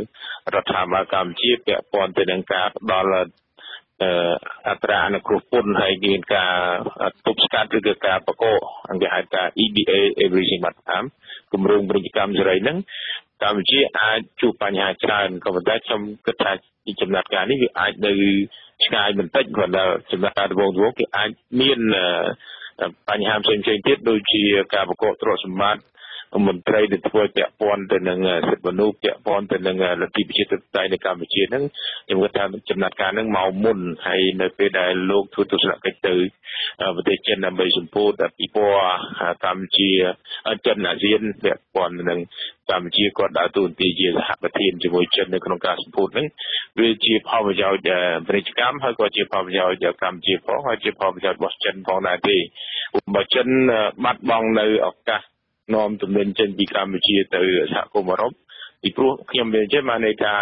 រដ្ឋាភិបាលកម្ពុជាពាក់ព័ន្ធទៅនឹងការផ្ដល់អត្រាអនុគ្រោះពន្ធហើយមានការទប់ស្កាត់ឬក៏ការបង្កអង្កេតហៅថា EBA everything កម្ពុជាអាចជួបបញ្ហាច្រើនក៏ប៉ុន្តែខ្ញុំគិតថាចំណាត់ការនេះវាអាចនៅឆ្ងាយបន្តិចព្រោះចំណាត់ការដបងៗគេអាចមានបញ្ហាផ្សេងៗទៀតដូចជាការប្រកបទ្រព្យសម្បត្តិមន្ត្រីដែលធ្វើពាក់ព័ន្ធទៅនឹងសិទ្ធិមនុស្សពាក់ព័ន្ធទៅនឹងលទ្ធិប្រជាធិបតេយ្យនៅកម្ពុជាហ្នឹងខ្ញុំគិតថាចំណាត់ការហ្នឹងមកមុនហើយនៅពេលដែលលោកធ្វើទស្សនកិច្ចទៅ ប្រទេសចិនដើម្បីសម្ពោធពីព្រោះកម្ពុជាចិនអាស៊ានពាក់ព័ន្ធនឹងកម្ពុជាគាត់ដើរតួនាទីជាសហប្រធានជាមួយចិននៅក្នុងការសម្ពោធហ្នឹងវាជាផលប្រយោជន៍ពាណិជ្ជកម្មហើយក៏ជាផលប្រយោជន៍ដល់កម្ពុជាផងហើយជាផលប្រយោជន៍របស់ចិនផងដែរទេបើមិនចិនបាត់បង់នៅឱកាសនាំទំនិញចិនពីកម្ពុជាទៅសហគមន៍អឺរ៉ុបពីព្រោះខ្ញុំនិយាយមកន័យថា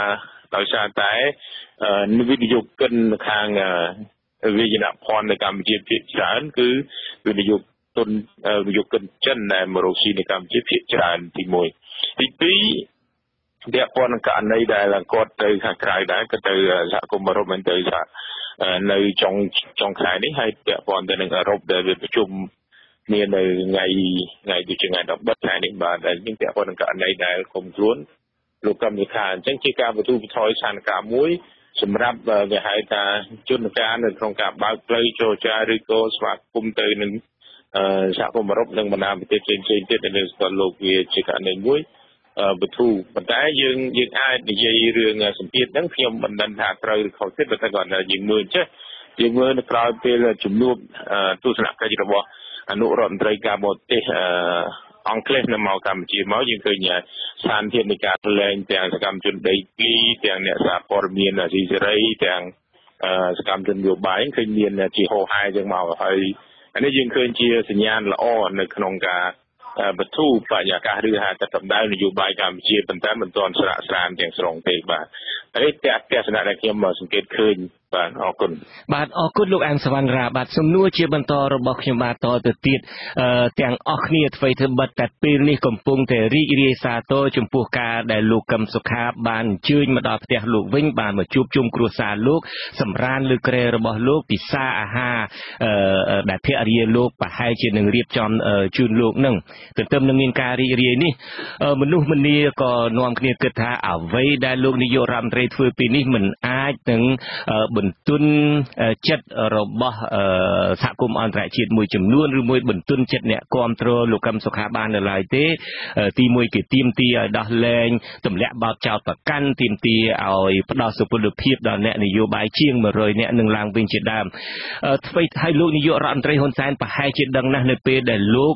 ដោយសារតែវិនិយោគិនខាង វិនិយោគិនចិនដែលមករុស្ស៊ីនៅកម្ពុជាភាគច្រើនទីមួយទីពីរពាក់ព័ន្ធនឹងករណីដែលគាត់ទៅខាងក្រៅដែរគាត់ទៅសហគមន៍អឺរ៉ុបដែលវាប្រជុំមាននៅថ្ងៃដូចថ្ងៃ 10 សម្រាប់វាហៅថាជនកាននៅក្នុងការបោកផ្លូវចូលចាឬក៏ស្វាគមន៍ទៅនឹងសហគមន៍អឺរ៉ុបនឹងបណ្ដាប្រទេសផ្សេងៗទៀតនៅក្នុងលោកវាជាករណីមួយបន្ទូប៉ុន្តែយើងអាចនិយាយរឿងសម្ពាធហ្នឹងខ្ញុំមិនដឹងថាត្រូវឬខុសទេបើតែគាត់ថាយើងមើលចេះយើងមើលក្រោយពេលជំនួបទស្សនកិច្ចរបស់អនុរដ្ឋមន្ត្រីការបរទេសអង់គ្លេសនៅមកកម្ពុជាមកយើងឃើញ សានធាននៃការលែងទាំងសកម្មជនដីធ្លីទាំងអ្នកសហព័ត៌មានអាស៊ីសេរីទាំងសកម្មជននយោបាយឃើញមានជាហោហាយចឹងមកហើយអានេះយើងឃើញជាសញ្ញាល្អនៅក្នុងការបទូបញ្ញាកាសឬហៅថាសម្ដៅនយោបាយកម្ពុជាប៉ុន្តែមិនទាន់ស្រាកស្រានទាំងស្រុងទេបាទហើយតែទស្សនៈដែលខ្ញុំសង្កេតឃើញ បាទ អរគុណ លោកអែម សវណ្ណរា បាទ សំណួរជា បន្ត របស់ ខ្ញុំ បាទ តទៅ ទៀត ទាំង អស់ គ្នា ធ្វើ បិទ តែ ពេល នេះ កំពុង តែ រីករាយ សាទរ ចំពោះ ការ ដែល លោក កឹម សុខា បាន អញ្ជើញ មក ដល់ ផ្ទះ លោក វិញ បាន មក ជួប ជុំ គ្រួសារ លោក សម្រាន លើ ក្រែ របស់ លោក ពិសា អាហារ ដែល ភរិយា លោក ប្រហែល ជា នឹង រៀបចំ ជូន លោក នឹង ទន្ទឹម នឹង មាន ការ រីករាយ នេះ មនុស្ស មនី ក៏ នាំ គ្នា គិត ថា អ្វី ដែល លោក នាយក រដ្ឋ មន្ត្រី ធ្វើ ពី នេះ មិន អាច នឹង បន្ទុនចិត្ត របស់ សហគមន៍ អន្តរជាតិ មួយ ចំនួន ឬ មួយ បន្ទុន ចិត្ត អ្នក គ្រប់គ្រង លោក កឹម សុខា បាន នៅ ឡើយ ទេ ទី 1 គេ ទាមទារ ឲ្យ ដោះ លែង ទម្លាក់ បោក ចោល ប្រកាន់ ទាមទារ ឲ្យ ផ្ដល់ សុពលភាព ដល់ អ្នក នយោបាយ ជាង 100 អ្នក នឹង ឡើង វិញ ជា ដើម ធ្វើ ឲ្យ លោក នាយក រដ្ឋ មន្ត្រី ហ៊ុន សែន ប្រហែល ជា ដឹង ណាស់ នៅ ពេល ដែល លោក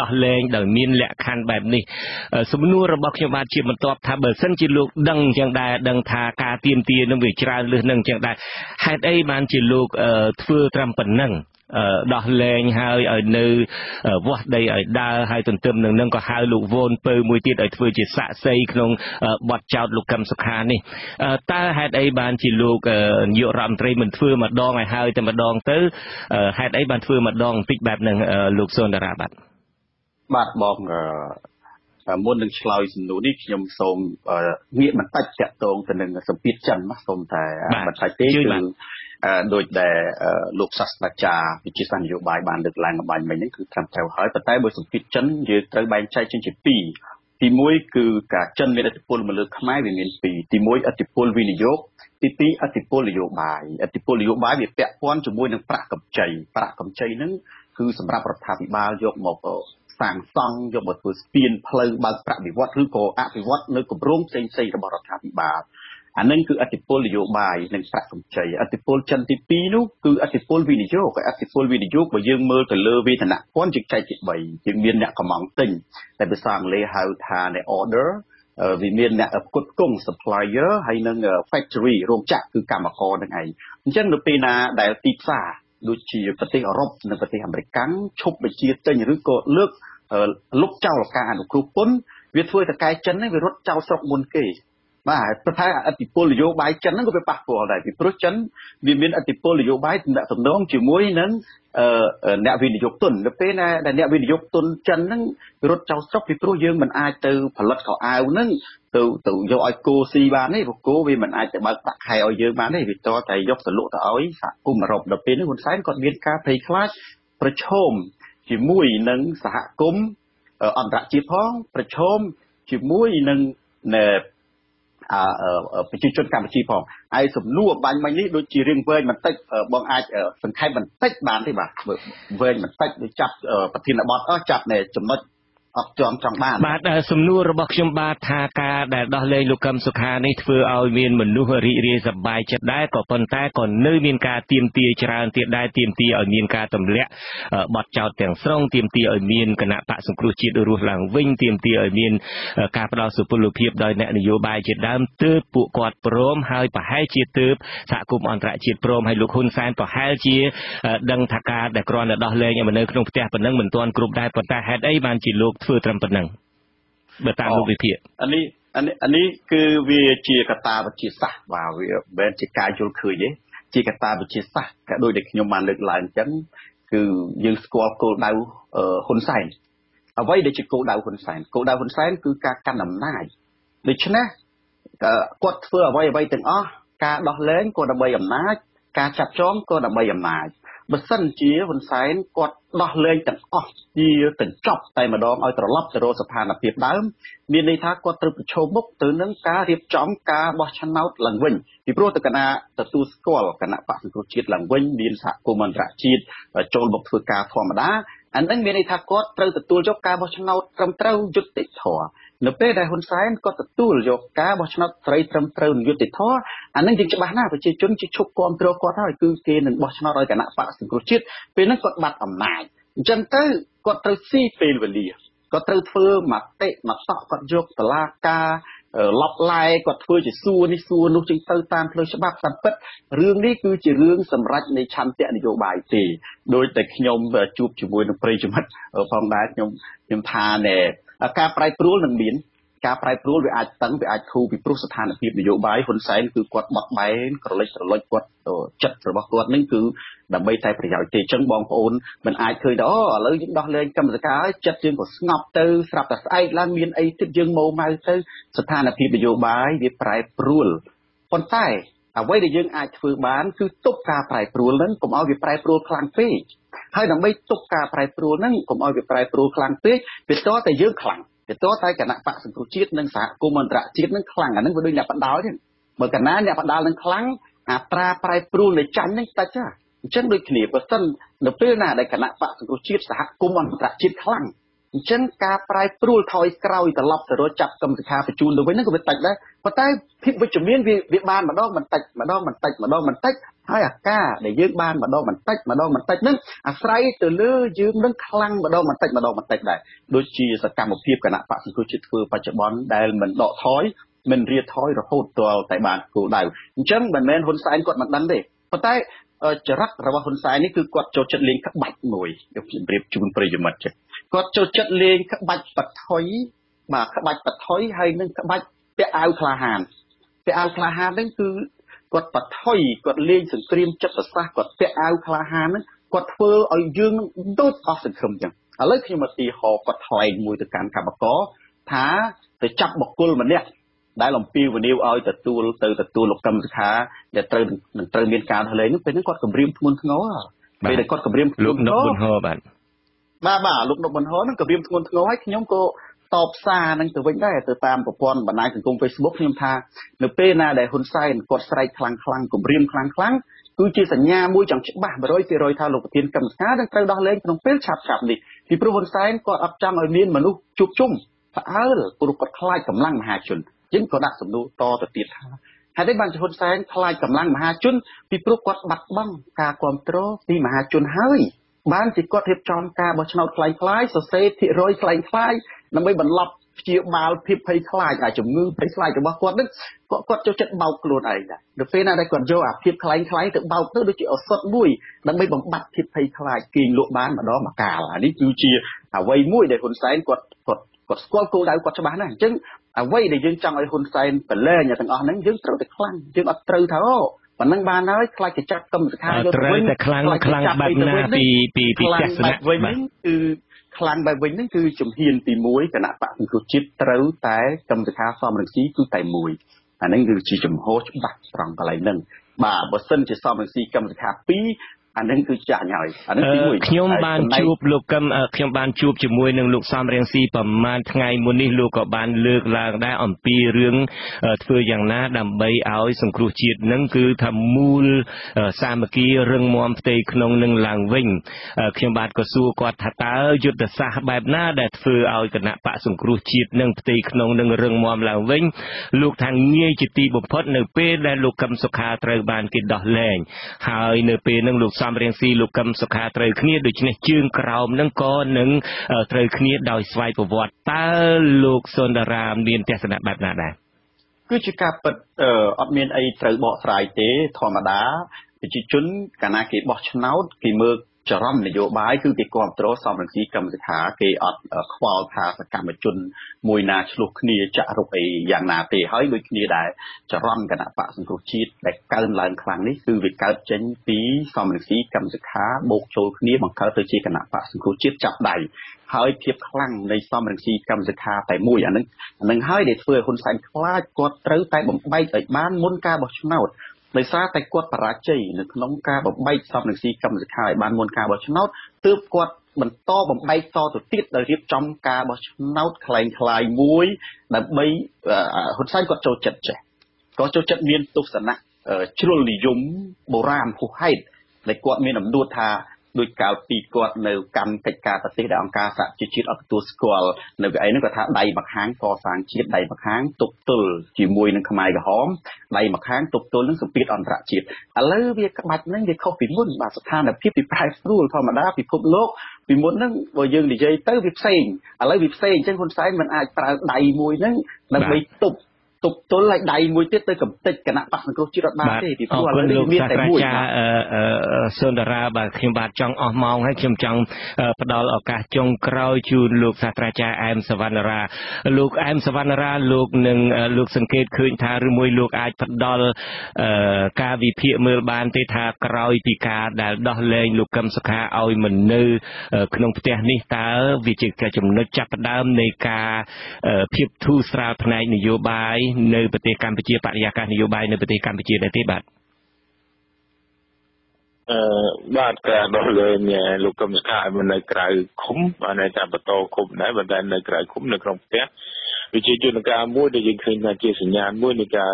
ដោះលែង ដោយ មាន លក្ខខណ្ឌ បែប នេះ សំណួរ របស់ ខ្ញុំ បាទ ជា បន្ទាប់ ថា បើ សិន ជា លោក ដឹង យ៉ាង ដែរ ដឹង ថា ការ ទាមទារ នឹង វា ច្រើន លើស នឹង យ៉ាង ដែរ ហេតុ អី បាន ជា លោក ធ្វើ ត្រឹម ប៉ុណ្ណឹង ដោះលែង ហើយ ឲ្យ នៅ វោះដី ឲ្យ ដើរ ហើយ ទន្ទឹម នឹង នឹង ក៏ ហៅ លោក វូនពៅ មួយ ទៀត ឲ្យ ធ្វើ ជា សាក់សី ក្នុង បទ ចោទ លោក កឹម សុខា នេះ តើ ហេតុ អី បាន ជា លោក នាយក រដ្ឋ មន្ត្រី មិន ធ្វើ ម្ដង ឲ្យ ហើយ តែ ម្ដង ទៅ ហេតុ អី បាន ធ្វើ ម្ដង បន្តិច បែប នឹង លោក សុនដារ៉ា បាទ បាទបងមុននឹងឆ្លើយសំណួរនេះខ្ញុំសូមងាកមកផ្នែកតកតងទៅនឹងសម្ពាធចិនណាសូមតែបន្តិចទេគឺដោយដែលលោកសាស្ត្រាចារ្យវិទ្យាសាស្ត្រនយោបាយបានលើកឡើងអំបញ្ញមិញគឺត្រឹមត្រូវហើយប៉ុន្តែបើសម្ពាធចិនយើងត្រូវបែងចែកជាពីពីមួយគឺការចិនមានឥទ្ធិពលមកលើខ្មែរវាមានពីរទីមួយគឺការចិនមានឥទ្ធិពលមកលើខ្មែរវាមានពីរទីមួយឥទ្ធិពលវិនិយោគទីពីរឥទ្ធិពលវិនិយោគបាយឥទ្ធិពលវិនិយោគបាយវាពាក់ព័ន្ធជាមួយនឹងប្រាក់កម្ចីប្រាក់កម្ចីហ្នឹងគឺសម្រាប់រដ្ឋាភិបាលយកមកសាងសង់យកមកធ្វើស្ពានផ្លូវបើកប្រាក់វិវត្តឬក៏អភិវឌ្ឍឬក៏ប្រងផ្សេងៗ ក្នុងប្រទេសរបស់រដ្ឋាភិបាល អានឹងគឺឥទ្ធិពលនយោបាយនិងប្រាក់កម្ចីឥទ្ធិពលចិនទី2នោះគឺឥទ្ធិពលវិនិយោគឥទ្ធិពលវិនិយោគបើយើងមើលទៅលើវាធនៈពាន់ជាចែកជា3វាមានអ្នកកំងទិញតែភាសាអង់គ្គ្លេសហៅថា អ្នកorder វាមានអ្នកផ្គត់ផ្គង់ supplier ហើយនិង factory រោងចក្រគឺកម្មករហ្នឹងឯង អញ្ចឹងនៅពេលណាដែលទីផ្សារដូចជាប្រទេសអឺរ៉ុបនិងប្រទេសអាមេរិកឈប់បញ្ជាទិញឬក៏លើក លោកចោលឱកាសអនុគ្រោះពន្ធវាធ្វើតែកែចិននេះវារត់ចោលស្រុកមុនគេបាទប្រហែលអតិពលនយោបាយចិនហ្នឹងក៏វាប៉ះពាល់ដែរពីព្រោះចិនវាមានអតិពលនយោបាយទំនាក់ទំនងជាមួយនឹងអ្នកវិនិយោគទុននៅពេលដែលអ្នកវិនិយោគទុនចិនហ្នឹងរត់ចោលស្រុកពីព្រោះយើងមិនអាចទៅផលិតកៅអៅហ្នឹងទៅយកឲ្យគោស៊ីបានទេព្រោះគោវាមិនអាចទៅបើកប្រាក់ខែឲ្យយើងបានទេវាតតែយកសលក់ទៅឲ្យសហគមន៍អន្តរជាតិផង ប្រឈមជាមួយនឹងសហគមន៍អន្តរជាតិផងប្រឈមជាមួយនឹងប្រជាជនកម្ពុជាផងហើយសំណួរបាញ់មិញនេះដូចជារៀងវែងបន្តិចបងអាចសង្ខេបបន្តិចបានទេបាទវែងបន្តិចដូចចាប់ប្រធានបទ អបចោតទាំងស្រុងទាមទារឲ្យមានការប្រឡងសុពលភាពដោយអ្នកនយោបាយជាដើមទើបពួកគាត់ព្រមហើយប្រហែលជាទើបសហគមន៍អន្តរជាតិព្រមហើយលោកហ៊ុនសែនប្រហែលជាដឹងថាការដែលគ្រាន់តែដោះលែងឲ្យមនុស្សរីករាយសប្បាយចិត្តដែរក៏ប៉ុន្តែក៏នៅមានការទាមទារច្រើនទៀតដែរទាមទារឲ្យមានការផ្ដល់សុពលភាពដល់អ្នកនយោបាយជាដើមទើបពួកគាត់ព្រមហើយប្រហែលជាទើបសហគមន៍អន្តរជាតិព្រមហើយលោកហ៊ុនសែនប្រហែលជាដឹងថាការដែលគ្រាន់តែដោះលែងឲ្យមនុស្សក្នុងផ្ទះប៉ុណ្ណឹងមិនទាន់គ្រប់ដែរប៉ុន្តែហេតុអីបានជាលោកធ្វើត្រឹមប៉ុណ្ណឹង បាទតាមលោកវិភាកអានេះគឺវាជាកត្តាវិទ្យាសាស្ត្របាទវាមិនជាការយល់ឃើញទេជាកត្តាវិទ្យាសាស្ត្រក៏ដូចដែលខ្ញុំបានលើកឡើងអញ្ចឹងគឺយើងស្គាល់គោលដៅហ៊ុនសែនអ្វីដែលជាគោលដៅហ៊ុនសែនគោលដៅហ៊ុនសែនគឺការកាន់អំណាចដូច្នេះគាត់ធ្វើអ្វីៗទាំងអស់ការដោះលែងគាត់ដើម្បីអំណាចការចាប់ចងគាត់ដើម្បីអំណាច បើសិនជាហ៊ុនសែនគាត់ដោះលែងទាំងអស់ជាទាំងចប់តែម្ដងឲ្យត្រឡប់ទៅរកស្ថានភាពដើមមានន័យថាគាត់ត្រូវប្រឈមមុខទៅនឹងការរៀបចំការបោះឆ្នោតឡើងវិញពីព្រោះតែកាលណាទទួលស្គាល់គណៈបកសង្គ្រោះជាតិឡើងវិញមានសហគមន៍អន្តរជាតិចូលមកធ្វើការធម្មតាអានឹងមានន័យថាគាត់ត្រូវទទួលយកការបោះឆ្នោតត្រឹមត្រូវយុត្តិធម៌នៅពេលដែលហ៊ុនសែនគាត់ទទួលយកការបោះឆ្នោតត្រឹមត្រូវយុត្តិធម៌អានឹងយើងច្បាស់ណាស់ប្រជាជនជាឈប់គាំទ្រគាត់ហើយគឺគេនឹងបោះឆ្នោតឲ្យគណៈបកសង្គ្រោះជាតិពេលហ្នឹងគាត់បាត់អំណាចអញ្ចឹងទៅ គាត់ត្រូវធ្វើមតិមតក់គាត់យកតឡាការឡប់ឡាយគាត់ធ្វើជាសួរនេះសួរនោះចឹងទៅតាមផ្លូវច្បាប់តាមពិតរឿងនេះគឺជារឿងសម្រាប់នៃឆន្ទៈនយោបាយទេដោយតែខ្ញុំជួបជាមួយនឹងប្រិយមិត្តផងដែរខ្ញុំថាការប្រែប្រួលនឹងមាន Car pride rule we add tongue, we add cool, we prove the time of people you buy, who sign to what mine, correlation like what chất for what link to the way type realization bomb own. When I could all allow you not like comes the car, checking for snap toes, wrap the side lambian 8 young more miles. The time of people you buy, the pride rule. One time, a way the young act for man to top car pride rule and come out the pride rule clan page. How the way top car pride rule and come out the pride rule clan page, the thought a young clan. The thought I cannot pass and crochet and sack, go and rat cheat and clang and then we do Napa Dowling. But can I Napa Dowling clang? A pride prune the chanting toucher. Generally, clear person, the pena that cannot pass and crochet, sack, go and rat cheat clang. Chen car pride prune toys crowd with a lobster or chap comes to half a tune the window with like that. But I pick which you mean we ban Madame and take Madame and take Madame and take. I a car, the young man, Madame and Titan, a fright to lure you, don't clang Madame and Titan. Those cheese a camel peep cannot pass and coach it for Pachamon, diamond, not toy, men rear toy or hold to our Taiwan go down. Jump when men who sign got Monday. But I, Jarak Ravahun sign it to got George Link back noise, if you brave June pretty much. Got George Link back but toy, mark back but toy, hiding back the Alclahan. The Alclahan to Got but toy, got legs and cream, just a sack, got pet alcohol, got fur or young, don't often come down. I like him at the hall, got toy, move the can cabaco, ta, the chap of cool manet. Dialum peel when you out the tool of comes car, the turn and turn in can lane, but they got the brim moon to know. They got the brim to know. Baba, look up on her and the brim moon to know. I can go. Top sand and the window at the time upon but I can go Facebook him ta the pena that hun sign got strike clang brim clang which is a yam which roy talo tin comes card and throw down length from pill chap the people who sign got up jam or mean manu chup chum for all put like a lang hatchun didn't go up some new tall the pit had a bunch of sign like a lang hatchun people got back bang car control the hatchun hurry ban the got hip john car but not like fly society roy fly Number one lap, few mile, pip, pay client, I should move, pay client, got to check mouth clone. The pain I got Joe, pip, client, about 30 or sort boy. Number one bat, pip, pay client, king, look man, Madame Cal. I need to cheer away more than Hunsain got squall cold out, got a man, and away the young chang, Hunsain, the learn and on and you throw the clan, you not throw it all. But then by now, it's like a chap comes to the clan, but now the Clang by winning to jump here and be moy, and I pack into chip, throw, tie, come the car from the sea to tie moy, and then you teach him horse back from the linen. Bah, but sun to summon sea comes happy, and then to January. And Kyumban tube look come a Kyumban tube to moon and look some and see per month, I money look up and look like that on P room, two young lad and bay out some cruise cheat, Nunku, Tamul, Samaki, Rung Mom, take Nong Lang Wing, Kyumbat Kosu, Kot Hatar, Jut the Sahababna, that fur out and not pass some cruise cheat, Nung take Nong Rung Mom Lang Wing, look hang near Chitty, but pot no pay that look comes to car trail banking dot lane. How in a pay no look. จรรมในយោបាយគឺគេគ្រប់គ្រងសមរង្ស៊ីកម្មសិក្ខាគេអត់ខ្វល់ថាសកម្មជនមួយណាឆ្លោះគ្នាចាក់រុកអីយ៉ាងណាទេហើយដូចគ្នាដែរចរន្តគណៈបកសង្គ្រោះជាតិដែលកើនឡើងខ្លាំងនេះគឺវាកើតចេញពីសមរង្ស៊ីកម្មសិក្ខាបូកចូលគ្នាបង្កើតទៅជាគណៈបកសង្គ្រោះជាតិចាប់ដៃ ហើយភាពខ្លាំងនៃសមរង្ស៊ីកម្មសិក្ខាតែមួយអានឹងហើយដែលធ្វើឲ្យហ៊ុនសែនខ្លាចគាត់ត្រូវតែបំបែកឲ្យបានមុនការបោះឆ្នោត They say they got Parachi, the Klonka, but bite something see comes the car, ban one car was not, two got Manto, but bite thought to tip the rip jump car was not, clang, boy, that bay, Hussain got so chep. Got so chep means to Sana, truly yum, Boram, who hide. They got men of Dota, Luke out, beat got no gun, take car, sit down car, chichit up to school. No, I never had Dai Makhang, for Sang Chip, Dai Makhang, Tok Tul, Jimoy and Kamai home, Dai Makhang, Tok Tul, and some bit on that chip. I love your batman, the coffee moon, but a kind of people price rule from a dark, we put low, we wouldn't, or young DJ, tell with saying, I love with saying, Jensen Simon, I tried Dai Moy, and I wait up. លោកសាស្ត្រាចារ្យអែមសវណ្ណារាលោកអែមសវណ្ណារាលោកនឹងលោកសង្កេតឃើញថាឬមួយលោកអាចផ្ដល់ការវិភាគមើលបានទេថាក្រោយពីការដែលដោះលែងលោកកឹមសុខាឲ្យមិននៅក្នុងផ្ទះនេះតើវាជាចំណុចចាប់ផ្ដើមនៃការភាពធូរស្រាលផ្នែកនយោបាយ នៅប្រទេសកម្ពុជាបរិយាកាសនយោបាយនៅប្រទេសកម្ពុជានេះទេបាទបាទការដោះលែងលោកកឹមសុខាឲ្យមិននៅក្រៅឃុំបានតែថាក្រៅឃុំនៅក្នុងផ្ទះវាជាយន្តការមួយដែលយើងឃើញថាជាសញ្ញាមួយនៃការ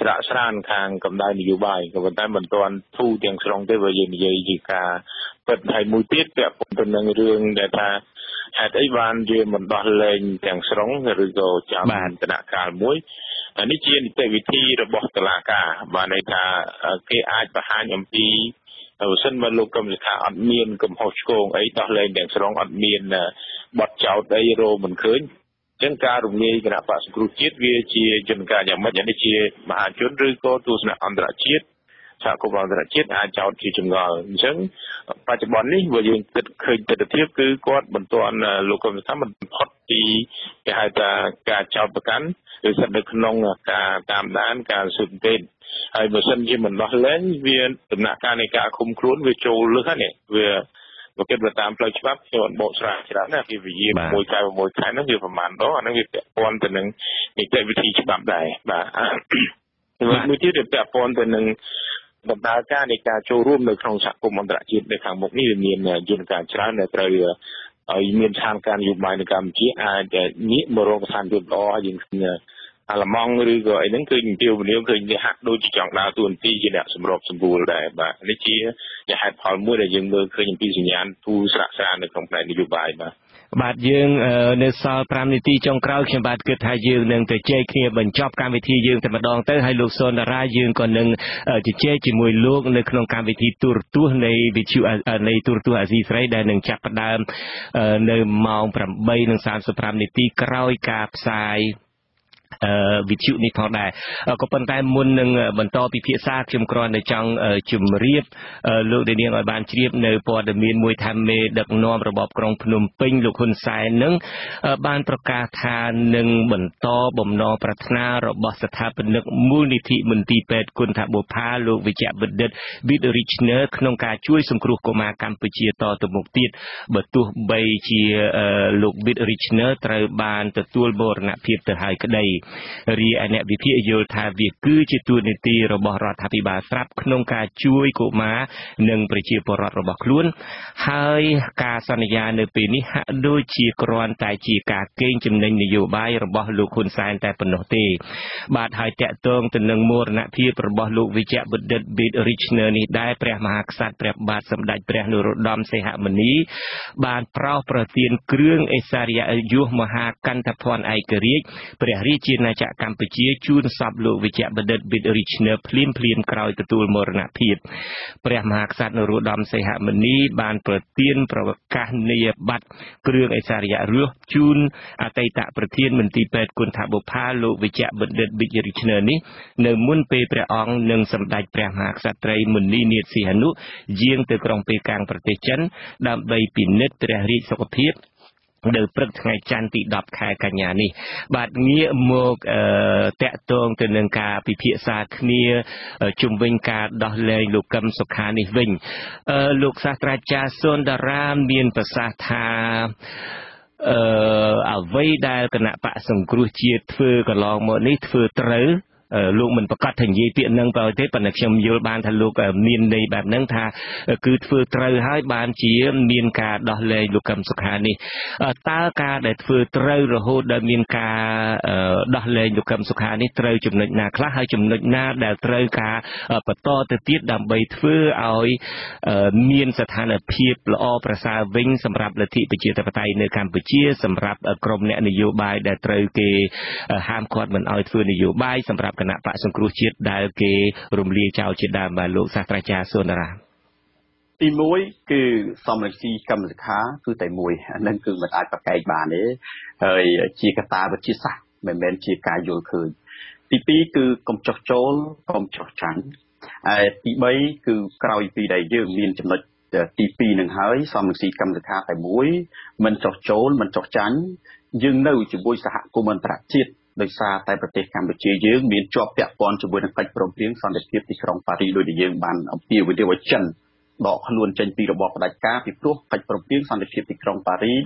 ស្រាកស្រានខាងកម្ដៅនយោបាយក៏ប៉ុន្តែមិនទាន់ធូរទាំងស្រុងទេបើយើងនិយាយជាការ ហេតុអីបានវាមិនដោះលែងទាំងស្រុងឬក៏ចាំគណៈកាលមួយអានេះជានីតិវិធីរបស់តុលាការបាទន័យថាគេអាចបង្ហាញអំពីសិនមកលោកកឹមសុខាអត់មានកំហុសឆ្គងអីដោះលែងទាំងស្រុងអត់មានបទចោទអីរោមិនឃើញអញ្ចឹងការរំលាយគណៈបក្សសង្គ្រោះជាតិវាជាយន្តការយ៉ាងម៉េចអានេះជាមហាជនឬក៏ទស្សនៈអន្តរជាតិ សហគមន៍អន្តរជាតិអាចចោទជាចម្ងល់អញ្ចឹងបច្ចុប្បន្ននេះបើយើងគិតឃើញទិដ្ឋភាពគឺគាត់បន្តលោកកឹមសុខាមិនផុតពីគេហៅថាការចោទប្រកាន់ឬសិទ្ធិនៅក្នុងតាមដានការស៊ើបអង្កេតហើយបើសិនជាមិនដោះលែងវាដំណាក់កាលនៃការឃុំខ្លួនវាចូលលើសហ្នឹងវាបកិតទៅតាមផ្លូវច្បាប់ជាបន្តបកស្រាយច្រើនណាស់វាវិយាមួយខែមួយខែហ្នឹងវាប្រមាណដងអាហ្នឹងវាពាក់ព័ន្ធទៅនឹង បណ្ដាការនៃការចូលរួមនៅក្នុងសហគមន៍អន្តរជាតិនៅខាងមុខនេះវាមានយន្តការច្រើនដែលត្រូវឲ្យមានស្ថានភាពល្អយើងអាឡម៉ង់ឬក៏អីហ្នឹងគឺនិទាវមនាងឃើញវាហាក់ដូចជាចង់ដើរតួនាទីជាអ្នកសម្របសម្រួលដែរបាទនេះជាហាក់ផលមួយដែលយើងមើលឃើញពីសញ្ញាទូស្រាកស្រាននៅក្នុងផ្នែកនយោបាយបាទ បាទយើងនៅសល់5នាទីចុងក្រោយខ្ញុំបាទគិតថាយើងនឹងទៅជែកគ្នាបញ្ចប់កម្មវិធីយើងតែម្ដងទៅហើយលោកសុនដារ៉ាយើងក៏នឹងជជែកជាមួយលោកនៅក្នុងកម្មវិធីទូរទស្សន៍នៃវិទ្យុអាស៊ីសេរីដែលនឹងចាប់ផ្ដើមនៅម៉ោង 8:35 ក៏ប៉ុន្តែមុននឹងបន្តពិភាក្សាខ្ញុំគ្រាន់តែចង់ជម្រាបលោកនាងឲ្យបានជ្រាបនៅព័ត៌មានមួយថាមេដឹកនាំរបស់ក្រុងភ្នំពេញលោកហ៊ុនសែននឹងបានប្រកាសថានឹងបន្តបំណងប្រាថ្នារបស់ស្ថាបនិកមូលនិធិមន្ទីរពេទ្យគុណថាបុផាលោកវិជ្ជបណ្ឌិតវិរិជ្ជនើក្នុងការជួយសង្គ្រោះកុមារកម្ពុជាតទៅមុខទៀតបើទោះបីជាលោកវិរិជ្ជនើត្រូវបានទទួលមរណភាពទៅហើយក្តី រីឯអ្នកវិភាគយល់ថាវាគឺជាទូនីតិរបស់រដ្ឋាភិបាលស្រាប់ក្នុងការជួយកុមារនិងប្រជាពលរដ្ឋរបស់ខ្លួនហើយការសន្យានៅពេលនេះហាក់ដូចជាគ្រាន់តែជាការកេងចំណេញនយោបាយរបស់លោកហ៊ុនសែនតែប៉ុណ្ណោះទេបាទហើយតកតងទៅនឹងមរណភាពរបស់លោកវិជ្ជបណ្ឌិត វិជ្ជបណ្ឌិតវិរិជ្ជនភ្លាមៗក្រោយទទួលមរណភាពព្រះមហាក្សត្រនរោត្តមសីហមុនីបានប្រទានប្រកាសនីយបត្រគ្រឿងអិសរិយយសជូនអតីតប្រធានមន្ទីរពេទ្យគុណថាបុផាលោកវិជ្ជបណ្ឌិតវិរិជ្ជននេះនៅមុនពេលព្រះអង្គនឹងសម្ដេចព្រះមហាក្សត្រីមុនីនាថសីហនុយាងទៅក្រុងពេកាំងប្រទេសចិនដើម្បីពិនិត្យព្រះរាជសុខភាព នៅព្រឹកថ្ងៃច័ន្ទទី 10 ខែកញ្ញានេះបាទងាកមកតាក់ទងទៅនឹងការពិភាក្សាគ្នាជុំវិញការដោះលែងលោកកឹមសុខានេះវិញលោកសាស្ត្រាចារ្យ លោកមិនប្រកាសថានិយាយពាក្យនឹងបើទេប៉ុន្តែខ្ញុំយល់បានថាលោកមានន័យបែបហ្នឹងថាគឺធ្វើត្រូវហើយបានជាមានការដោះលែងលោកកឹមសុខានេះតើការដែលធ្វើត្រូវរហូតដល់មានការដោះលែងលោកកឹមសុខានេះត្រូវចំណុចណាខ្លះហើយចំណុចណាដែលត្រូវការបន្តទៅទៀតដើម្បីធ្វើឲ្យមានស្ថានភាពល្អប្រសើរវិញសម្រាប់លទ្ធិប្រជាធិបតេយ្យនៅកម្ពុជាសម្រាប់ក្រុមអ្នកនយោបាយដែលត្រូវគេហាមឃាត់មិនឲ្យធ្វើនយោបាយសម្រាប់គណៈបក្សសង្គ្រោះជាតិដែលគេ រំលាយចោលជាដើមបាទលោកសាស្ត្រាចារ្យសុនដារ៉ាទី 1 គឺសមរេចកម្មសិក្ខាគឺតែមួយហ្នឹងគឺមិនអាចប្រកែកបានទេហើយជាកត្តាវិទ្យាសាស្ត្រ ดอกขลุ่นจันทร์ปีระบอบประเทศกัมพูชี ចំណុចដែលគណៈបកសង្គ្រោះជាតិដើរត្រូវនឹងគឺ ក៏កម្លាំងនយោបាយណាទាំងអស់វាមានមូលដ្ឋានមកពីណាកម្លាំងនយោបាយ បតែពួកដឹកការគឺគេប្រើការកាន់អំណាចដោយកម្លាំងយោធាកម្លាំងប៉ូលីសហើយនឹងកម្លាំងតឡាការនឹងឯងគេមិនត្រូវការការគ្រប់គ្រងពីប្រជាជនទេដូច្នេះបាន លោកសាស្ត្រាចារ្យសុនដារ៉ាហើយនិងលោកសាស្ត្រាចារ្យអែ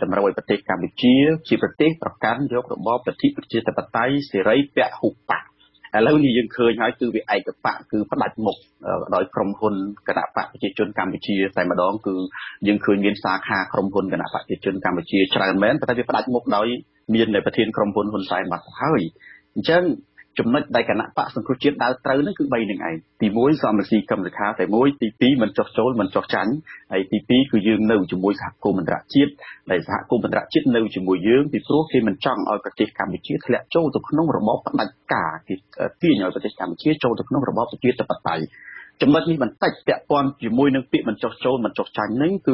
មសវណ្ណារាដែលបានចូលរួមក្នុងកម្មវិធីផ្សាយរបស់យើងនេះឱកាសនេះខ្ញុំ បាទសូមជម្រាបលាបាទលោកនាងជាទីមេត្រី អង្គាសស្អែកនេះយើងនឹងមានកិច្ចពិភាក្សាជុំវិញស្ថានភាពរបស់ព្រះមហាក្សត្រខ្មែរ លោកអ្នកនាងជាទីមេត្រីកម្មវិធីផ្សាយរបស់វិទ្យុអាស៊ីសេរីសម្រាប់រាត្រីថ្ងៃច័ន្ទនេះចប់តែត្រឹមនេះខ្ញុំបាទជួនច័ន្ទបុត្រព្រមទាំងក្រុមការងារទាំងអស់នៃវិទ្យុនិងទូរទស្សន៍អាស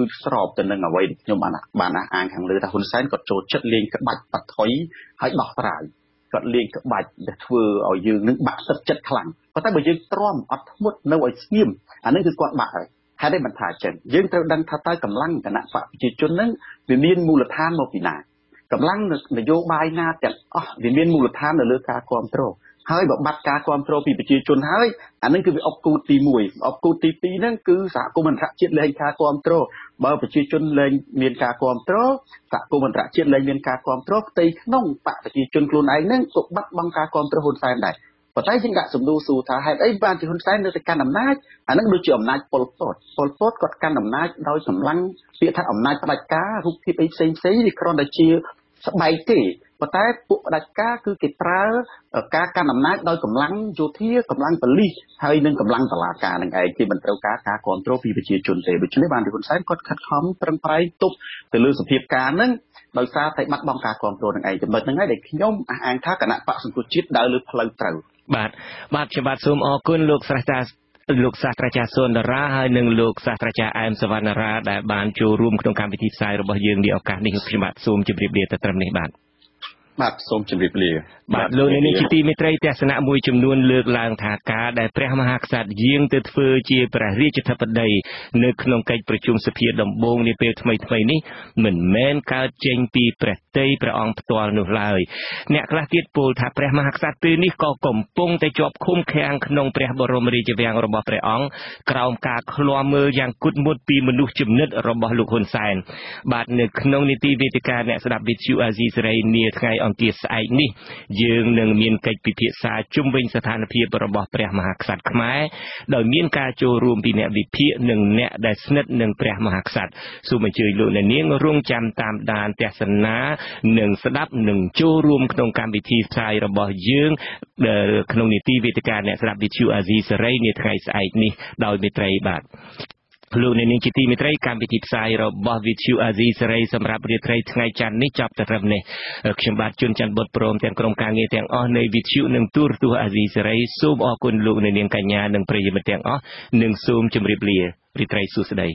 ៊ីសេរីសូមអរគុណលោកអ្នកនាងកញ្ញានិងប្រិយមិត្តទាំងអស់និងសូមជម្រាបលារីត្រីសួស្តី